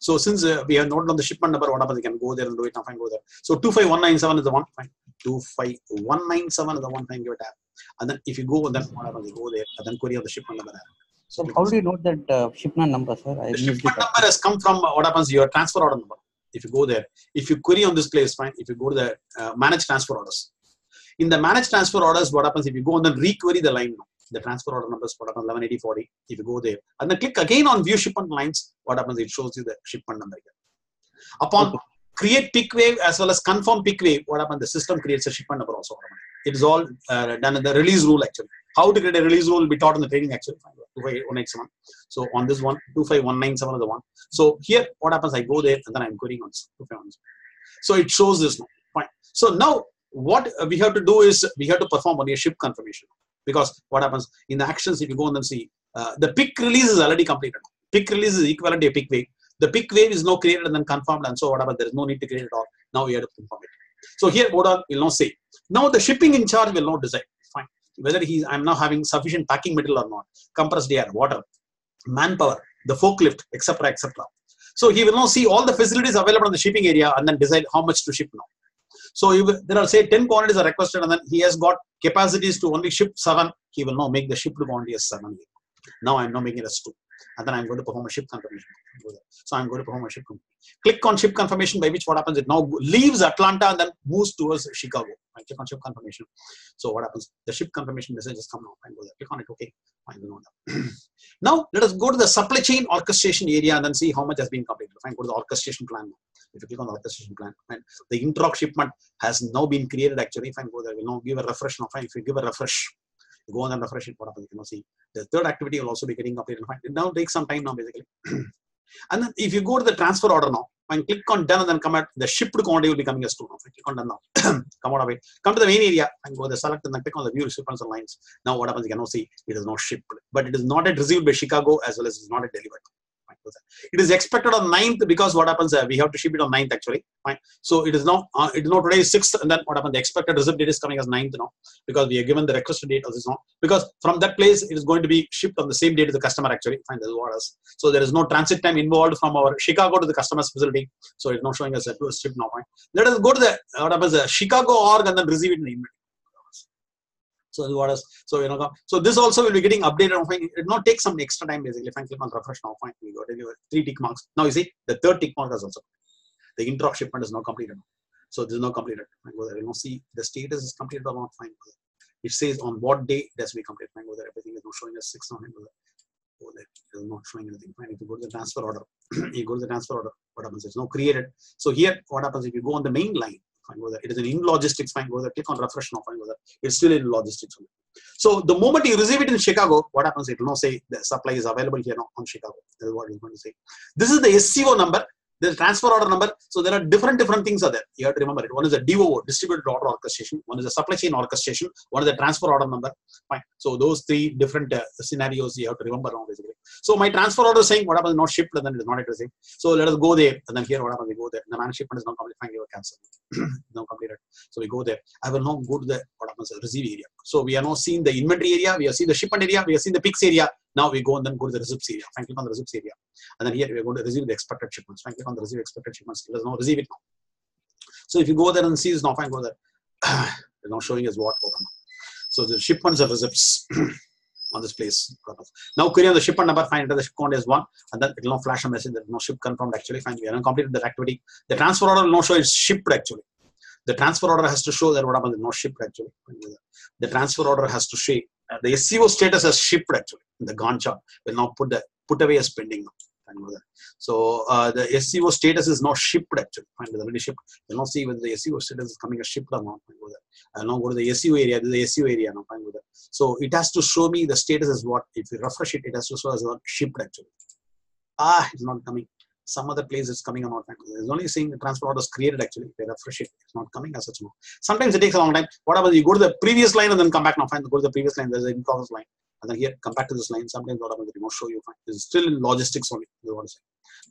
So since we have noted on the shipment number, what happens? You can go there and do it now. Fine, go there. So 25197 is the one. Fine. 25197 is the one. Fine, give a tap. And then if you go, then what happens? You go there and then query on the shipment number. So how do you note that shipment number, sir? The shipment number has come from what happens? Your transfer order number. If you go there, if you query on this place, fine. If you go to the manage transfer orders, in the manage transfer orders, what happens? If you go and then requery the line now. The transfer order numbers, what happens, 118040, if you go there. And then click again on view shipment lines, what happens, it shows you the shipment number again. Upon create peak wave as well as confirm peak wave, what happens, the system creates a shipment number also. It is all done in the release rule actually. How to create a release rule will be taught in the training actually, 25197. So on this one, 25197 is the one. So here, what happens, I go there and then I'm querying on this, 25197. So it shows this now. Fine. So now, what we have to do is, we have to perform only a ship confirmation. Because what happens in the actions, if you go and then see, the pick release is already completed. Pick release is equivalent to a pick wave. The pick wave is now created and then confirmed, and so whatever, there is no need to create it all. Now we have to confirm it. So here, Boda will now say, now the shipping in charge will not decide. Fine. Whether I'm now having sufficient packing material or not, compressed air, water, manpower, the forklift, etc., etc. So he will now see all the facilities available in the shipping area and then decide how much to ship now. So there are say 10 quantities are requested and then he has got capacities to only ship 7. He will now make the ship to quantity as 7. Now I'm now making it as 2. And then I'm going to perform a ship confirmation. So I'm going to perform a ship confirmation. Click on ship confirmation, by which what happens, it now leaves Atlanta and then moves towards Chicago. I click on ship confirmation. So what happens? The ship confirmation message has come now. I go there. Click on it. Okay. Fine. Now let us go to the supply chain orchestration area and then see how much has been completed. Fine. Go to the orchestration plan now. If you click on the orchestration plan, and the interop shipment has now been created actually. If I go there, we now give a refresh now. Fine, if you give a refresh, Go on and refresh it. You can see the third activity will also be getting updated. It now takes some time now, basically. And then if you go to the transfer order now and click on done and then come at the shipped quantity will be coming as two. Now. Click on done now. Come out of it. Come to the main area and go to the select and then click on the view recipients and lines. Now what happens? You can now see it is not shipped, but it is not yet received by Chicago as well as it is not yet delivered. It is expected on 9th because what happens, we have to ship it on 9th actually. Fine. So it is now, today is 6th and then what happened, the expected receipt date is coming as 9th now because we are given the requested date as is now. Because from that place, it is going to be shipped on the same day to the customer actually. Fine, that is what else. So there is no transit time involved from our Chicago to the customer's facility. So it is not showing us a ship now. Fine. Let us go to the, what happens, Chicago org and then receive it in the email. So what else? So you know, so this also will be getting updated. Fine, it not take some extra time basically. If I click on refresh now, fine, we got delivered 3 tick marks. Now you see the 3rd tick mark is also the intra shipment is now completed. So this is now completed. I go there. You know, see the status is completed or not. Fine, it says on what day does we complete. I go there. Everything is not showing us 6 now. Go there. It is not showing anything. Fine, if you go to the transfer order, you go to the transfer order. What happens? It's now created. So here, what happens if you go on the main line? Fine, go there. It is in logistics. Fine, go there. Click on refresh now. Fine, go there. It's still in logistics. So the moment you receive it in Chicago, what happens? It will not say the supply is available here now on Chicago. That is what it's going to say. This is the SCO number, the transfer order number. So there are different things are there. You have to remember it. One is a DOO, distributed order orchestration. One is a supply chain orchestration. One is the transfer order number. Fine. So those 3 different scenarios you have to remember now basically. So my transfer order is saying what happens not shipped and then it is not addressing. So let us go there and then here what happens we go there. The man shipment is not completed. Fine, we were cancelled. Now completed. So we go there. I will now go to the what happens receive area. So we are now seeing the inventory area. We are seeing the shipment area. We are seeing the picks area. Now we go and then go to the receipts area. Fine, click on the receipts area. And then here we are going to receive the expected shipments. Fine, click on the receive expected shipments. Let us now receive it now. So if you go there and see this now, fine, go there. They're not showing us what. So the shipments are receipts. On this place. Now query on the shipment number, find the ship quantity is 1 and then it will not flash a message that no ship confirmed actually. Fine, we haven't completed that activity. The transfer order will not show it's shipped actually. The transfer order has to show that what happens is not shipped actually. The transfer order has to show the SCO status as shipped actually. The Gantt chart will now put the put away as pending now. So the SCO status is not shipped actually. Fine, it's already shipped. You'll not see whether the SCO status is coming as shipped or not. I'll now go to the SCO area. This is the SCO area now. Fine, go there. So it has to show me the status is what. If you refresh it, it has to show as what shipped actually. Ah, it's not coming. Some other place it's coming or not. It's only saying the transfer order is created actually. If you refresh it, it's not coming as such. No. Sometimes it takes a long time. What happens? You go to the previous line and then come back now. Fine, go to the previous line. There's an in-progress line. And then here, come back to this line. Sometimes what happens, they won't show you. Fine. This is still in logistics only.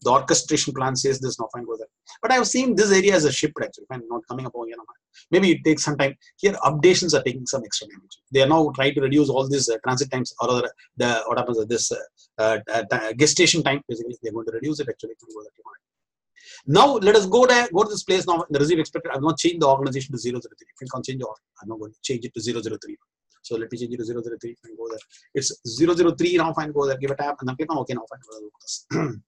The orchestration plan says this now. Fine, go there. But I have seen this area as a ship actually. Fine, not coming up over here. Now. Maybe it takes some time. Here, updations are taking some extra time. They are now trying to reduce all these transit times or other, the what happens is this gestation time. Basically, they are going to reduce it actually. Now let us go to this place now. The receive expected. I have not changed the organization to 003. I can't change the org. I am not going to change it to 003. So let me change it to 003 and go there. It's 003 now. Fine, go there. Give a tap and then click on OK now. Fine.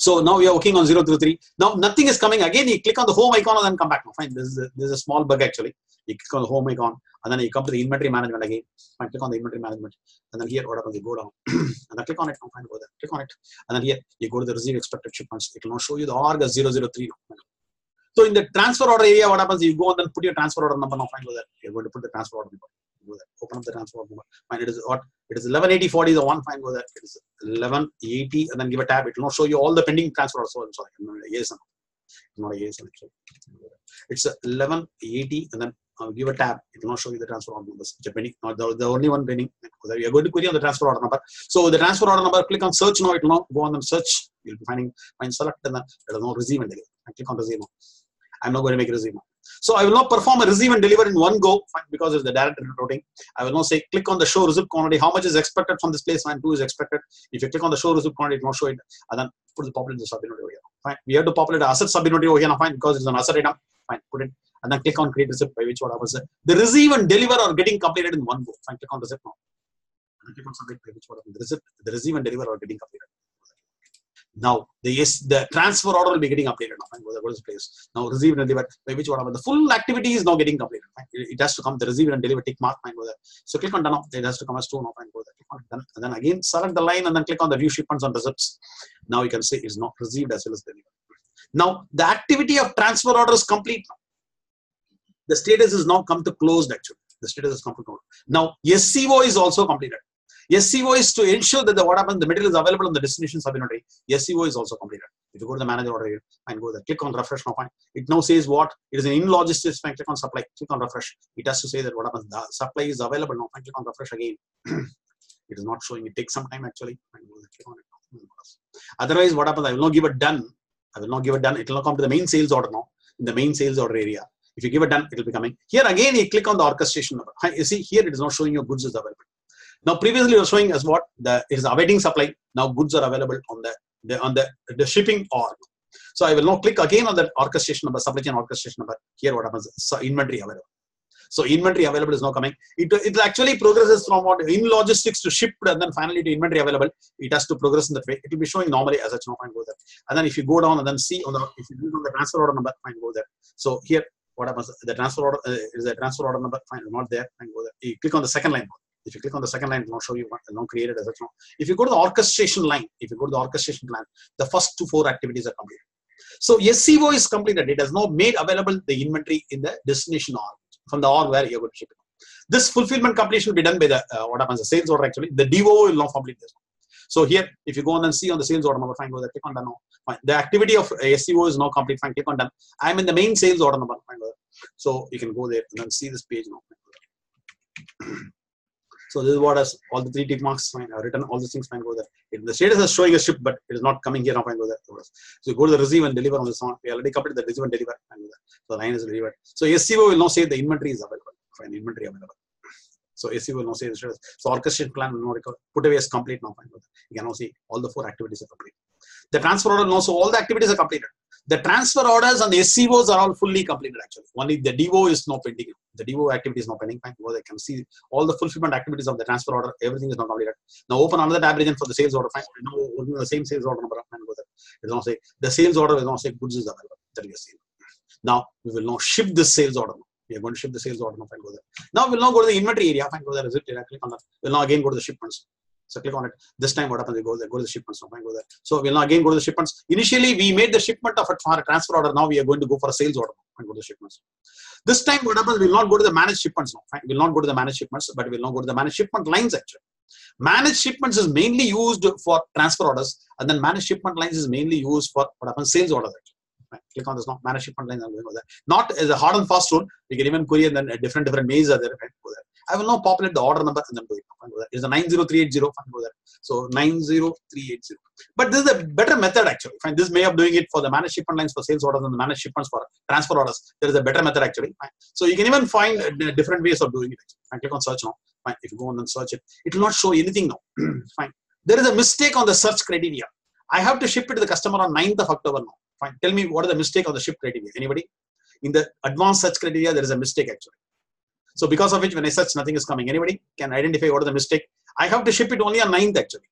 So now we are working on 003. Now nothing is coming. Again, you click on the home icon and then come back. Now, fine. This is a small bug actually. You click on the home icon and then you come to the inventory management again. Fine, click on the inventory management and then here what happens? You go down and then click on it. Now, fine, go there. Click on it and then here you go to the receive expected shipments. It will now show you the org as 003. So in the transfer order area, what happens? You go and then put your transfer order number. Now, fine, go there. You're going to put the transfer order number. Go there. Open up the transfer order number. Fine, it is what? It is 118040 the one. Fine, go there. It is 1180 and then give a tab. It will not show you all the pending transfer orders. So I'm sorry, it's not a ASM. It's 1180 and then give a tab. It will not show you the transfer order numbers. The only one pending. We are going to query on the transfer order number. So the transfer order number, click on search now. It will now go on and search. You'll be find select and then it will now receive and deliver. I click on receive now. I'm not going to make receive now. So I will not perform a receive and deliver in one go because it's the direct routing. I will not say click on the show receipt quantity. How much is expected from this place? Fine, 2 is expected. If you click on the show receipt quantity, it will not show it. And then put the populate the subunit over here. Fine. We have to populate the asset subunit over here now. Fine, because it's an asset item. Fine, put it and then click on create receipt by which what I was saying. The receive and deliver are getting completed in one go. Fine, click on receipt now. And click on submit by which what I was saying. The receive and deliver are getting completed. Now the transfer order will be getting updated now. Go to this place. Now receive and deliver. By which what happens? The full activity is now getting completed. It has to come. The receive and deliver tick mark. Go there. So click on done. It has to come as 2 now. Go there. And then again select the line and then click on the view shipments and results. Now you can see it's not received as well as delivered. Now the activity of transfer order is complete now. The status is now come to closed actually. The status is completed. Now, SCO is also completed. SCO is to ensure that what happens, the material is available on the destination sub-inventory. SCO is also completed. If you go to the manager order here and go there, click on refresh now. Fine. It now says what? It is an in logistics. Fine. Click on supply. Click on refresh. It has to say that what happens, the supply is available now. Fine. Click on refresh again. It is not showing. It takes some time actually. Fine. Click on it. Otherwise, what happens? I will not give it done. I will not give it done. It will not come to the main sales order now. In the main sales order area. If you give it done, it will be coming. Here again, you click on the orchestration number. You see here, it is not showing your goods is available. Now, previously it was showing as what the is awaiting supply. Now goods are available on the shipping org. So I will now click again on the orchestration number, supply chain orchestration number. Here what happens? So inventory available. So inventory available is now coming. It actually progresses from what in logistics to shipped and then finally to inventory available. It has to progress in that way. It will be showing normally as such. No, fine, go there. And then if you go down and then see on the if you click on the transfer order number, fine, go there. So here what happens? The transfer order is the transfer order number. Fine, not there. Fine, go there. You click on the second line. If you click on the second line, it will show you what long created as a clone. If you go to the orchestration line, if you go to the orchestration plan, the first 4 activities are completed. So SCO is completed. It has now made available the inventory in the destination org from the org where you are going to ship it. This fulfillment completion will be done by the what happens the sales order actually. The DOO will now complete this. So here, if you go on and see on the sales order number, fine, go there, click on done. Fine. The activity of SCO is now complete. Fine, click on done. I am in the main sales order number. Fine, so you can go there and then see this page now. So this is what has all the 3 tick marks. Fine, I've written all these things. Fine, go there. If the status is showing a ship, but it is not coming here. Now, fine, go there. So go to the receive and deliver on this one. We already copied the receive and deliver. Fine, go there. So the line is delivered. So SCO will now say the inventory is available. Fine, inventory available. So SCO will now say the status. So orchestration plan will now recover. Put away as complete now. Fine, go there. You can now see all the 4 activities are complete. The transfer order now. So all the activities are completed. The transfer orders and the SCOs are all fully completed actually. Only the DO is now pending. The DO activity is now pending. Fine, go there. You can see all the fulfillment activities of the transfer order. Everything is now completed. Now open another tab region for the sales order. Fine, now the same sales order number. Fine, go there. It will not say the sales order will not say goods is available. That is sale. Now we will now ship the sales order. We are going to ship the sales order. Now fine, go there. Now we will now go to the inventory area. Fine, go there. Click on that. We will now again go to the shipments. So click on it. This time what happens? We go there, go to the shipments. Now, fine, go there. So we'll now again go to the shipments. Initially, we made the shipment of it for a transfer order. Now we are going to go for a sales order. Fine, go to the shipments. This time what happens? We'll not go to the managed shipments now. Fine, we'll not go to the managed shipments, but we'll now go to the managed shipment lines actually. Managed shipments is mainly used for transfer orders, and then managed shipment lines is mainly used for what happens? Sales orders actually. Fine. Click on this now. Managed shipment lines. Go there. Not as a hard and fast rule. We can even query and then different maze are there. Fine, go there. I will now populate the order number and then do it. It's a 90380. Fine, go there. So 90380. But this is a better method actually. Fine, this way of doing it for the managed shipment lines for sales orders and the managed shipments for transfer orders. There is a better method actually. Fine. So you can even find different ways of doing it. Fine, click on search now. Fine, if you go on and search it, it will not show anything now. Fine. There is a mistake on the search criteria. I have to ship it to the customer on 9th of October now. Fine. Tell me what is the mistake on the ship criteria? Anybody? In the advanced search criteria, there is a mistake actually. So because of which, when I search, nothing is coming. Anybody can identify what is the mistake? I have to ship it only on 9th actually.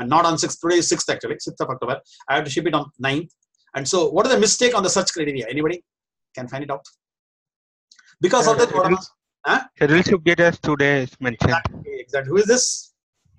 And not on 6th. Today is 6th actually. 6th of October. I have to ship it on 9th. And so what is the mistake on the search criteria? Anybody can find it out? Because of that, what am I? Schedule ship date as today is mentioned. Exactly, exactly. Who is this?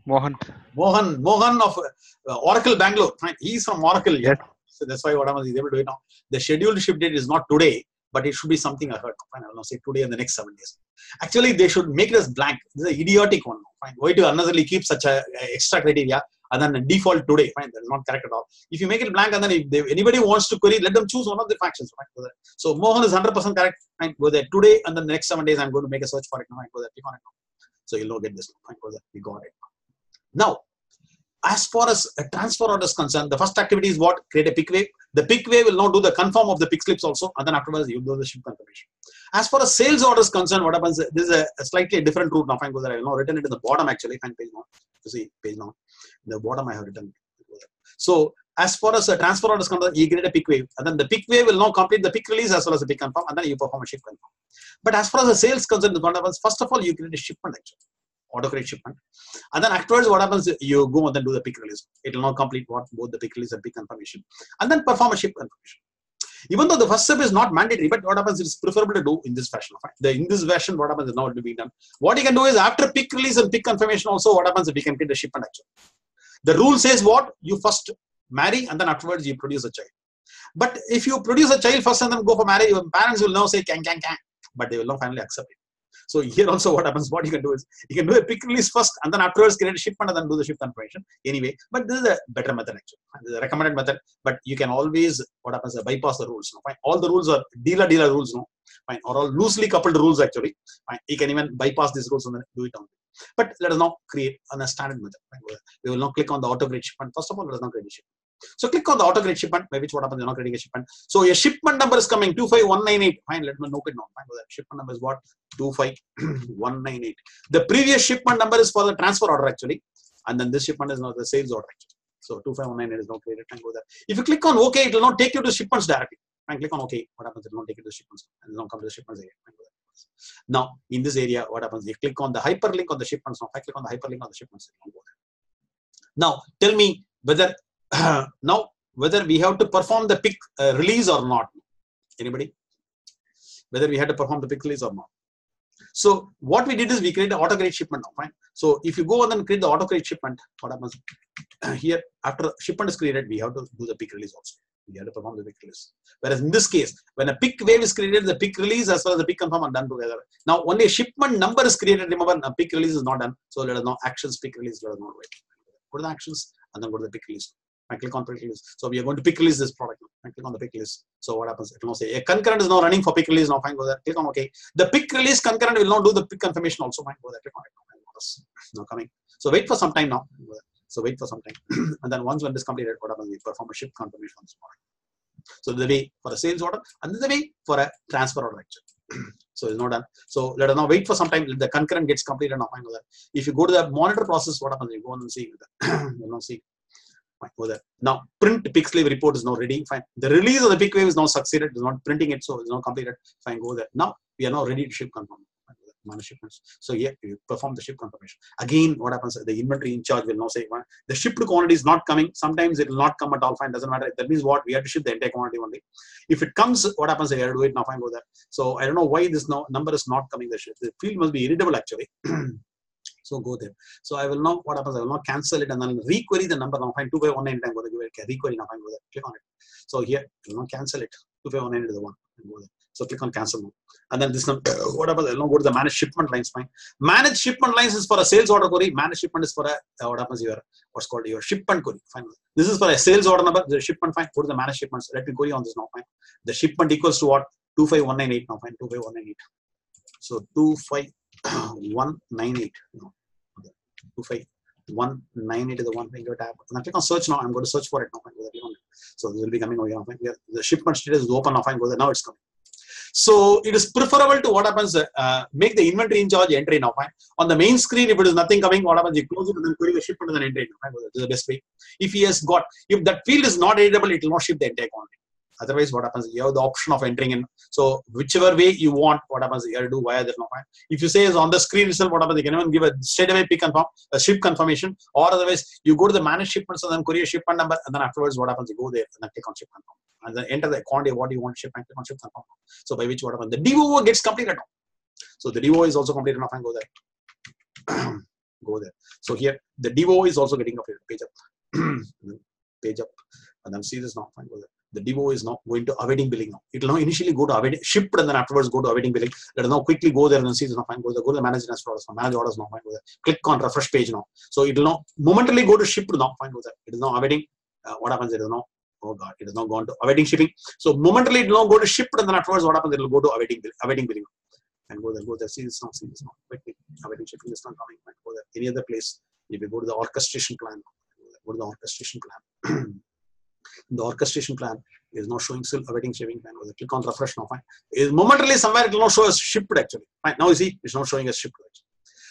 Mohan. Mohan of Oracle Bangalore. Fine. He is from Oracle. Yes. So that's why what am I is able to do it now. The scheduled ship date is not today. But it should be something I heard. Fine, I will not say today and the next 7 days. Actually, they should make it as blank. This is an idiotic one. Fine. Why to unnecessarily keep such an extra criteria and then default today? Fine, that is not correct at all. If you make it blank and then if anybody wants to query, let them choose one of the factions. Fine. So Mohan is 100% correct. Fine, go there today and then the next 7 days. I'm going to make a search for it. Now I go there, click on it. So you'll not get this. Fine, go there. We got it. Now, as far as a transfer order is concerned, the first activity is what? Create a pick wave. The pick wave will now do the confirm of the pick slips also, and then afterwards you do the ship confirmation. As far as sales order is concerned, what happens? This is a slightly different route now. Fine, go there. I have now written it in the bottom actually. Fine, page now. You see, page now. In the bottom I have written. So as far as a transfer order is concerned, you create a pick wave, and then the pick wave will now complete the pick release as well as the pick confirm, and then you perform a ship confirm. But as far as the sales is concerned, what happens? First of all, you create a shipment actually. Auto create shipment, and then afterwards, what happens? You go and then do the pick release. It will now complete what both the pick release and pick confirmation, and then perform a ship confirmation. Even though the first step is not mandatory, but what happens? It is preferable to do in this fashion. In this version, what happens is now it will be done. What you can do is after pick release and pick confirmation, also what happens if we can create the shipment action? The rule says what you first marry, and then afterwards you produce a child. But if you produce a child first and then go for marriage, your parents will now say can, but they will not finally accept it. So here also what happens, what you can do is, you can do a pick release first and then afterwards create a shipment and then do the ship confirmation. Anyway, but this is a better method actually. This is a recommended method, but you can always, what happens, bypass the rules. Fine. All the rules are dealer rules, no? Fine. Or all loosely coupled rules actually. Fine. You can even bypass these rules and then do it on. But let us now create a standard method. Right? We will now click on the auto grade shipment. First of all, let us now create a shipment. So click on the auto grade shipment, by which what happens, you're not creating a shipment. So your shipment number is coming 25198. Fine, let me note it now. Fine, that shipment number is what? 25198. The previous shipment number is for the transfer order actually. And then this shipment is now the sales order actually. So 25198 is now created. And go there. If you click on OK, it will not take you to shipments directly. And click on OK. What happens? It will not take you to shipments. And it will not come to the shipments area. Now, in this area, what happens? You click on the hyperlink on the shipments. Now, if I click on the hyperlink on the shipments, now tell me whether whether we have to perform the pick release or not. Anybody? Whether we had to perform the pick release or not. So what we did is we created an auto grade shipment now, fine. So if you go and then create the auto grade shipment, what happens here? After shipment is created, we have to do the pick release also. We have to perform the pick release. Whereas in this case, when a pick wave is created, the pick release as well as the pick confirm are done together. Now only a shipment number is created. Remember, a pick release is not done. So let us know actions pick release. Let us know. Go to the actions and then go to the pick release. I click on pick release. So we are going to pick release this product. I click on the pick release. So what happens? It will say a concurrent is now running for pick release. Now fine, go there. Click on OK. The pick release concurrent will now do the pick confirmation also. Fine, go there. Click on it. Now coming. So wait for some time now. So wait for some time. And then once when this completed, what happens? We perform a ship confirmation on this product. So the way for a sales order and the way for a transfer order actually. So it's not done. So let us now wait for some time. The concurrent gets completed. Now fine, go there. If you go to the monitor process, what happens? You go and see. You know, see. Fine, go there. Now, print pick slave report is now ready. Fine. The release of the pick wave is now succeeded. It's not printing it, so it's now completed. Fine, go there. Now, we are now ready to ship confirm. So, yeah, you perform the ship confirmation. Again, what happens? The inventory in charge will now say, fine, the shipped quantity is not coming. Sometimes it will not come at all. Fine, doesn't matter. That means what? We have to ship the entire quantity only. If it comes, what happens? I have to do it now. Fine, go there. So, I don't know why this now number is not coming. The field must be irritable actually. So go there. So I will now, what happens? I will now cancel it and then requery the number now. Fine, 25198. I'm going to give it a requery now. Fine, go there. Click on it. So here, I will now cancel it. 25198 is the one. Go there. So click on cancel now. And then this number, what happens? I will now go to the manage shipment lines. Fine. Manage shipment lines is for a sales order query. Manage shipment is for a, what happens? Your what's called your shipment query. Fine. This is for a sales order number. The shipment. Fine. Go to the manage shipments. Let me query on this now. Fine. The shipment equals to what? 25198 now. Fine. 25198. So 25198. No. 25198 is the one finger tab. And I click on search now. I'm going to search for it now. So this will be coming over here. The shipment status is open now. Fine, go there. Now it's coming. So it is preferable to what happens. Make the inventory in charge entry now. Fine. On the main screen, if it is nothing coming, what happens? You close it and then query the shipment and then entry. Fine, go there. This is the best way. If he has got, if that field is not editable, it will not ship the entire quantity. Otherwise, what happens? You have the option of entering in. So whichever way you want, what happens? You have to do via that. If you say is on the screen itself, what happens? You can even give a straight away pick confirm, a ship confirmation, or otherwise you go to the manage shipments and then query a shipment number, and then afterwards, what happens? You go there and then click on ship confirm, and then enter the quantity of what you want to ship and click on ship confirm. So by which what happens? The DOO gets completed now. So the DOO is also completed now. And go there, go there. So here the DOO is also getting completed. Page up, page up, and then see this now. Fine, go there. The DOO is now going to awaiting billing now. It will now initially go to awaiting, shipped and then afterwards go to awaiting billing. Let us now quickly go there and then see this now. Fine, go there. Go to the manage orders now. Manage orders now. Fine, go there. Click on refresh page now. So it will now momentarily go to shipped now. Fine, go there. It is now awaiting. What happens? It is now, oh God, it is now gone to awaiting shipping. So momentarily it will now go to shipped and then afterwards what happens? It will go to awaiting billing. And go there. Go there. See this now. See this now. Quickly. Awaiting shipping is not coming. Fine, go there. Any other place? If you go to the orchestration plan, go to the orchestration plan. The orchestration plan is not showing still awaiting shipping plan. Click on refresh now. Fine. Is momentarily somewhere it will not show us shipped actually. Fine. Now you see it's not showing us shipped. Actually.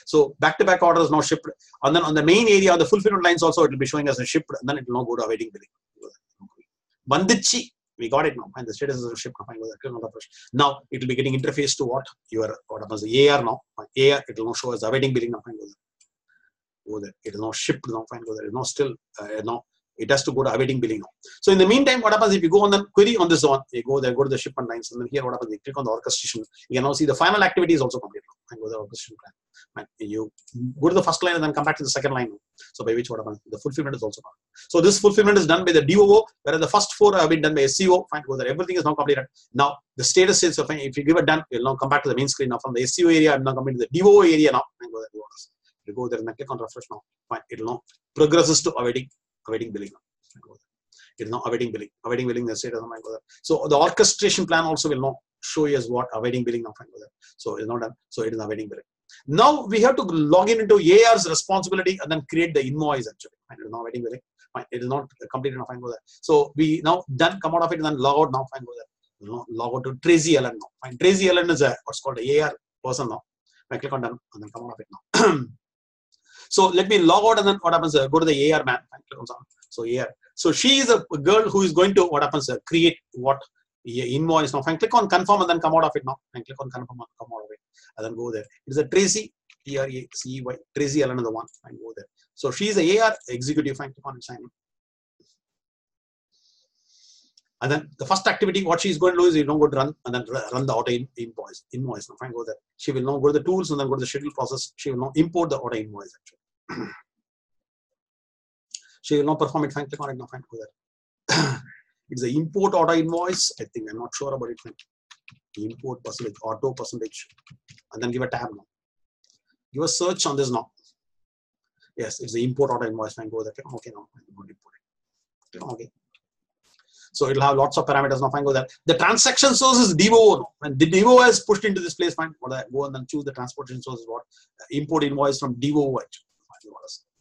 So back to back order is not shipped. And then on the main area, on the fulfillment lines also, it will be showing us a shipped. And then it will not go to awaiting billing. Bandichi. We got it now. And the status is a shipped. Now it will be getting interface to what your what happens the AR now. AR it will not show us awaiting billing now. Fine. Go there. It is not shipped now. Fine. Go there. It is not still now. It has to go to awaiting billing now. So in the meantime, what happens if you go on the query on this one, you go there, go to the shipment lines, and then here what happens? You click on the orchestration. You can now see the final activity is also completed. And go to the orchestration plan. And you go to the first line and then come back to the second line. So by which what happens? The fulfillment is also done. So this fulfillment is done by the DOO, whereas the first four have been done by SCO. Fine, go there. Everything is now completed. Now the status is fine. If you give it done, you'll now come back to the main screen. Now from the SCO area, I'm now coming to the DOO area now. And go there. You go there and click on refresh now. Fine, it'll now progresses to awaiting billing. It's now awaiting billing. Awaiting billing, the status. So the orchestration plan also will now show you as what awaiting billing now. So it's not done. So it is awaiting billing. Now we have to log in into AR's responsibility and then create the invoice actually. Fine, it is not waiting billing. Fine, it is not completed now. Fine, go there. So we now then come out of it and then log out now. Fine, go there. You know, log out to Tracy Allen now. Fine, Tracy Allen is a what's called an AR person now. I click on done and then come out of it now. So let me log out and then what happens? Go to the AR man. Fine, click on something. So AR. So she is a girl who is going to what happens? Create what invoice now. Fine, click on confirm and then come out of it now. Fine, click on confirm and come out of it. And then go there. It is a Tracy, T-R-A-C-E-Y, Tracy Allen is the one. Fine, go there. So she is a AR executive. Fine, click on sign. And then the first activity, what she is going to do is you don't go to run and then run the auto invoice. Now, fine, go there. She will now go to the tools and then go to the schedule process. She will now import the auto invoice actually. She will now perform it. Fine, click on it now. Fine, go there. It's the import auto invoice. I think I'm not sure about it. Fine. Import percentage, auto percentage, and then give a tab now. Give a search on this now. Yes, it's the import auto invoice. Fine, go there. Okay, now I'm going to import it. Okay. So it'll have lots of parameters now. Fine, go there. The transaction source is DOO now. And the DOO is pushed into this place. Fine, go and then choose the transportation source is what? Import invoice from DOO actually.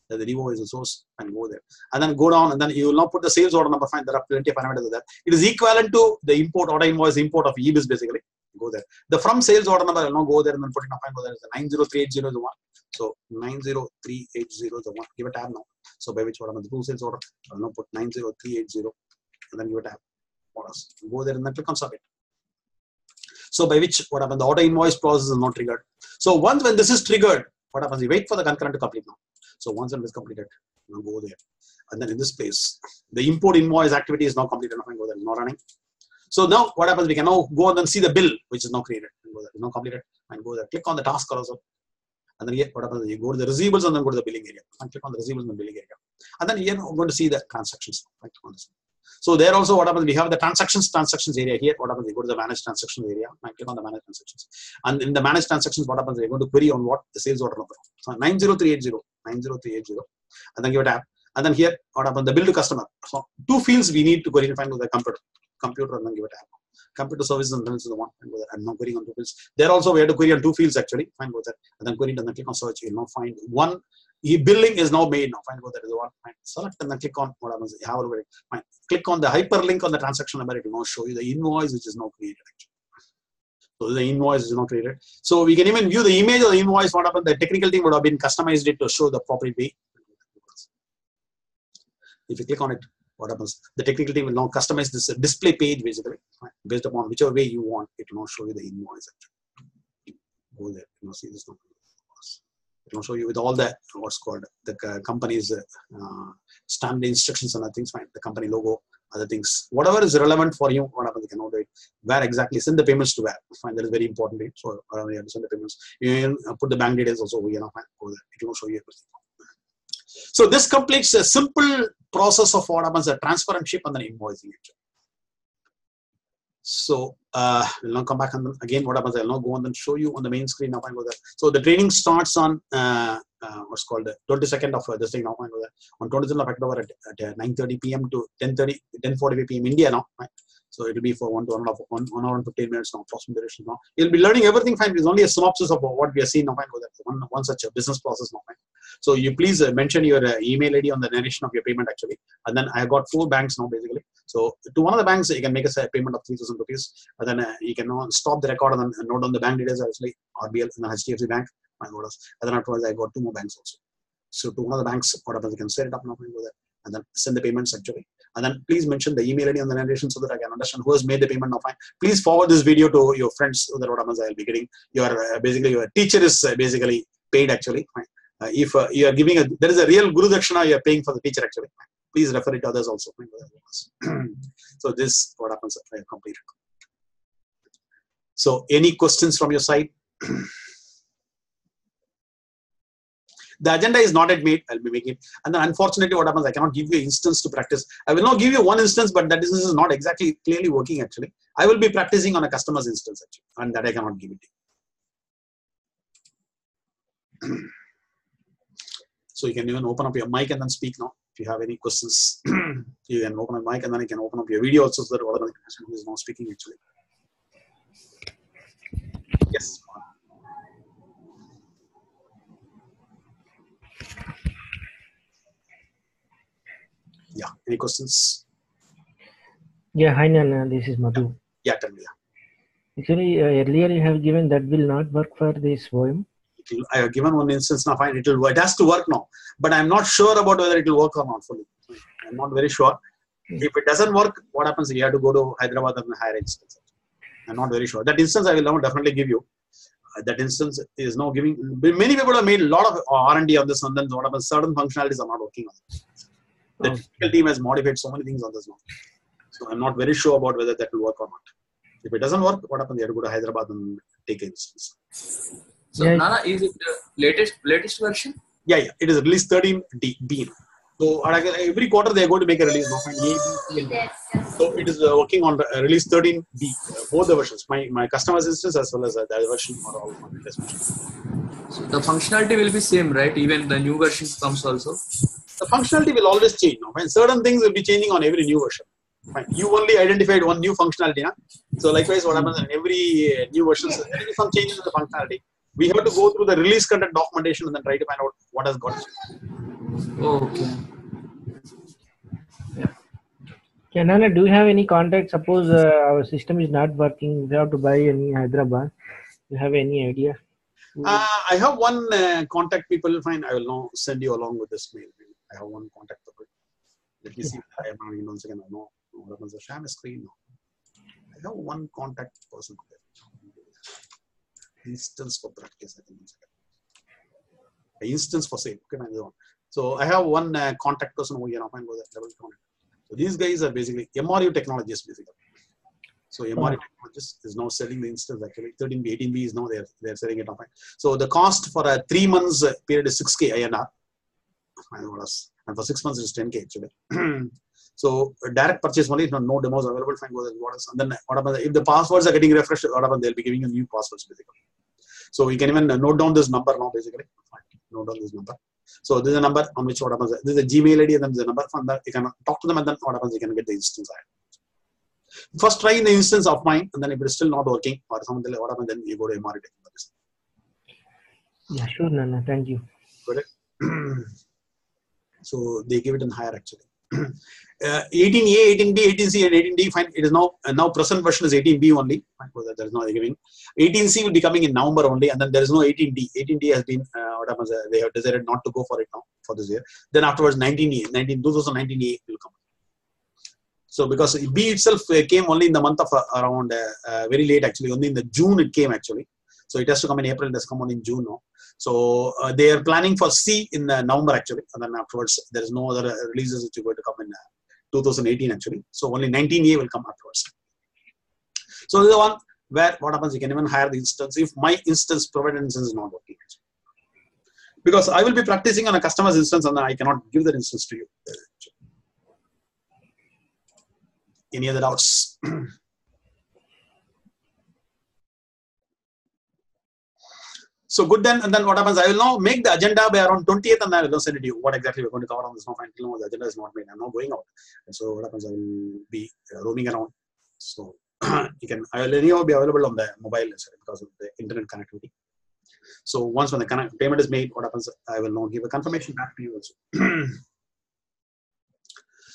The DOO is the source and go there. And then go down and then you will now put the sales order number. Fine, there are plenty of parameters there. It is equivalent to the import order invoice, import of eBIS basically. Go there. The from sales order number, I'll now go there and then put it now. Fine, go there. It's the 90380 is the one. So 90380 is the one. Give a tab now. So by which order number, the two sales order, I'll now put 90380 and then give a tab. What else? Go there and then click on submit. So by which what happened? The order invoice process is not triggered. So once when this is triggered, what happens? You wait for the concurrent to complete now. So once it is completed, you go there. And then in this place, the import invoice activity is now completed. Now go there, not running. So now what happens? We can now go and then see the bill, which is now created. Go there, now completed. And go there. Click on the task also. And then here, what happens? You go to the receivables and then go to the billing area. And click on the receivables and the billing area. And then here, I'm going to see the transactions. Click on this. So there also what happens, we have the transactions area here. What happens, we go to the manage transactions area. I click on the manage transactions. And in the manage transactions, what happens, we're going to query on what? The sales order number. So 90380. And then give a tab. And then here, what happens, the bill to customer. So two fields we need to query and find with the computer and then give a tab. Computer service and then is the one. And now querying on two fields. There also we have to query on two fields actually. Fine, go there. And then query and then click on search. You'll now find one. E-billing is now made now. Fine, go there. Is the one. Fine. Select and then click on what happens. Have a look at it. Fine. Click on the hyperlink on the transaction number. It will now show you the invoice which is now created. Actually. So the invoice is now created. So we can even view the image of the invoice. What happened? The technical team would have been customized it to show the proper way. If you click on it, what happens? The technical team will now customize this display page basically. Fine. Based upon whichever way you want, it will now show you the invoice. Actually. Go there. You now see this now. It will show you with all the what's called the company's standard instructions and other things. Fine, the company logo, other things, whatever is relevant for you. Whatever you can order it, where exactly send the payments to where. Fine, that is very important. Right? So you have to send the payments. You can put the bank details also. You know, fine, go there. It will show you everything. So this completes a simple process of what happens: a transfer and ship and then invoicing. So we'll now come back and then again what happens, I'll now go and then show you on the main screen now. Fine, go there. So the training starts on what's called 22nd of this thing now. Fine, go there. On 22nd of October at 9:30 p.m. to 10:45 p.m. India now. Fine. So it will be for 1 hour and 15 minutes now, approximate duration now. You'll be learning everything. Fine, there's only a synopsis of what we are seeing now. Fine, go there. One such a business process now. Fine. So you please mention your email ID on the narration of your payment actually. And then I have got 4 banks now basically. So to one of the banks, you can make a payment of 3,000 rupees. And then you can stop the record and then note down the bank details actually, RBL and HDFC Bank. And then afterwards, I got 2 more banks also. So to one of the banks, what happens, you can set it up now and then send the payments actually. And then please mention the email ID on the narration so that I can understand who has made the payment now. Fine. Please forward this video to your friends so that what happens, I'll be getting your, basically your teacher is basically paid actually. Fine. If you are giving, there is a real Guru Dakshina you are paying for the teacher actually. Please refer it to others also. So this, what happens, I have completed. So any questions from your side? The agenda is not yet made. I'll be making it. And then unfortunately, what happens, I cannot give you an instance to practice. I will not give you one instance, but that instance is not exactly clearly working actually. I will be practicing on a customer's instance actually, and that I cannot give it to you. So you can even open up your mic and then speak now. If you have any questions, you can open up mic and then you can open up your video also, so that whatever the person who is now speaking actually. Yes. Yeah, any questions? Yeah, hi Nana, this is Madhu. Yeah, tell me. Actually, earlier you have given that will not work for this volume. I have given one instance now, fine, it will work. It has to work now, but I'm not sure about whether it will work or not fully. I'm not very sure. If it doesn't work, what happens? You have to go to Hyderabad and hire instance. I'm not very sure. That instance I will now definitely give you. That instance is now giving. Many people have made a lot of R&D on this, and then what happens? Certain functionalities are not working on it. The technical team has modified so many things on this now. So I'm not very sure about whether that will work or not. If it doesn't work, what happens? You have to go to Hyderabad and take an instance. So yeah. Nana, is it the latest version? Yeah, yeah. It is release 13B. So every quarter they are going to make a release. So it is working on release 13B, both the versions. My customer's instance as well as the version for all. So the functionality will be same, right? Even the new version comes also. The functionality will always change now. Right? Certain things will be changing on every new version. Right? You only identified one new functionality. Huh? So likewise, what happens in every new version, so there will be some changes in the functionality. We have to go through the release content documentation and then try to find out what has got. Okay. Yeah. Okay, Nana, do you have any contact? Suppose our system is not working. We have to buy any Hyderabad. Do you have any idea? I have one contact people. Fine, I will now send you along with this mail. I have one contact people. Let me see. I have now once again. I know what happens. I share my screen. I have one contact person. Instance for practice. I think an instance for sale. Okay, so I have one contact person who you know find that level contact. So these guys are basically MRU Technologies basically. So MRU Technologies is now selling the instance actually. 13B, 18B is now they're selling it online. So the cost for a 3 months period is 6K INR. And for 6 months it is 10K actually. So direct purchase only, no demos available. Find what else. And then what happens if the passwords are getting refreshed? What happens? They'll be giving you new passwords basically. So you can even note down this number now basically. Note down this number. So this is a number on which what happens. This is a Gmail ID and then there's a number from that. You can talk to them and then what happens? You can get the instance. First try in the instance of mine and then if it's still not working or something, what happens? Then you go to MRU Technologies. Yeah, sure, Nana. Thank you. Got it? So they give it in higher actually. 18A, 18B, 18C, and 18D. Fine, it is now present version is 18B only. Fine, there is no arguing. 18C will be coming in November only, and then there is no 18D. 18D has been what happens? They have decided not to go for it now for this year. Then afterwards, 2019A will come. So because B itself came only in the month of around very late actually. Only in the June it came actually. So it has to come in April. It has come on in June now. So they are planning for C in November actually, and then afterwards there is no other releases which are going to come in 2018 actually. So only 19A will come afterwards. So this is the one where what happens? You can even hire the instance if my instance provided instance is not working actually. Because I will be practicing on a customer's instance, and I cannot give that instance to you. Any other doubts? So good then, and then what happens? I will now make the agenda by around 20th, and I will now send it to you. What exactly we're going to cover on this now? Until now, the agenda is not made. I'm not going out. And so what happens? I will be roaming around. So you can. I will anyhow be available on the mobile because of the internet connectivity. So once when the payment is made, what happens? I will now give a confirmation back to you also.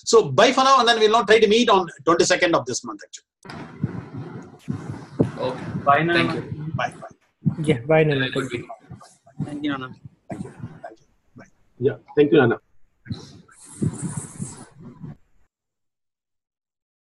So bye for now, and then we'll now try to meet on 22nd of this month actually. Okay. Bye now. Thank you. Bye. Bye. Yeah, bye Nana. Thank you, Nana. Thank you. Thank you. Bye. Yeah, thank you, Nana.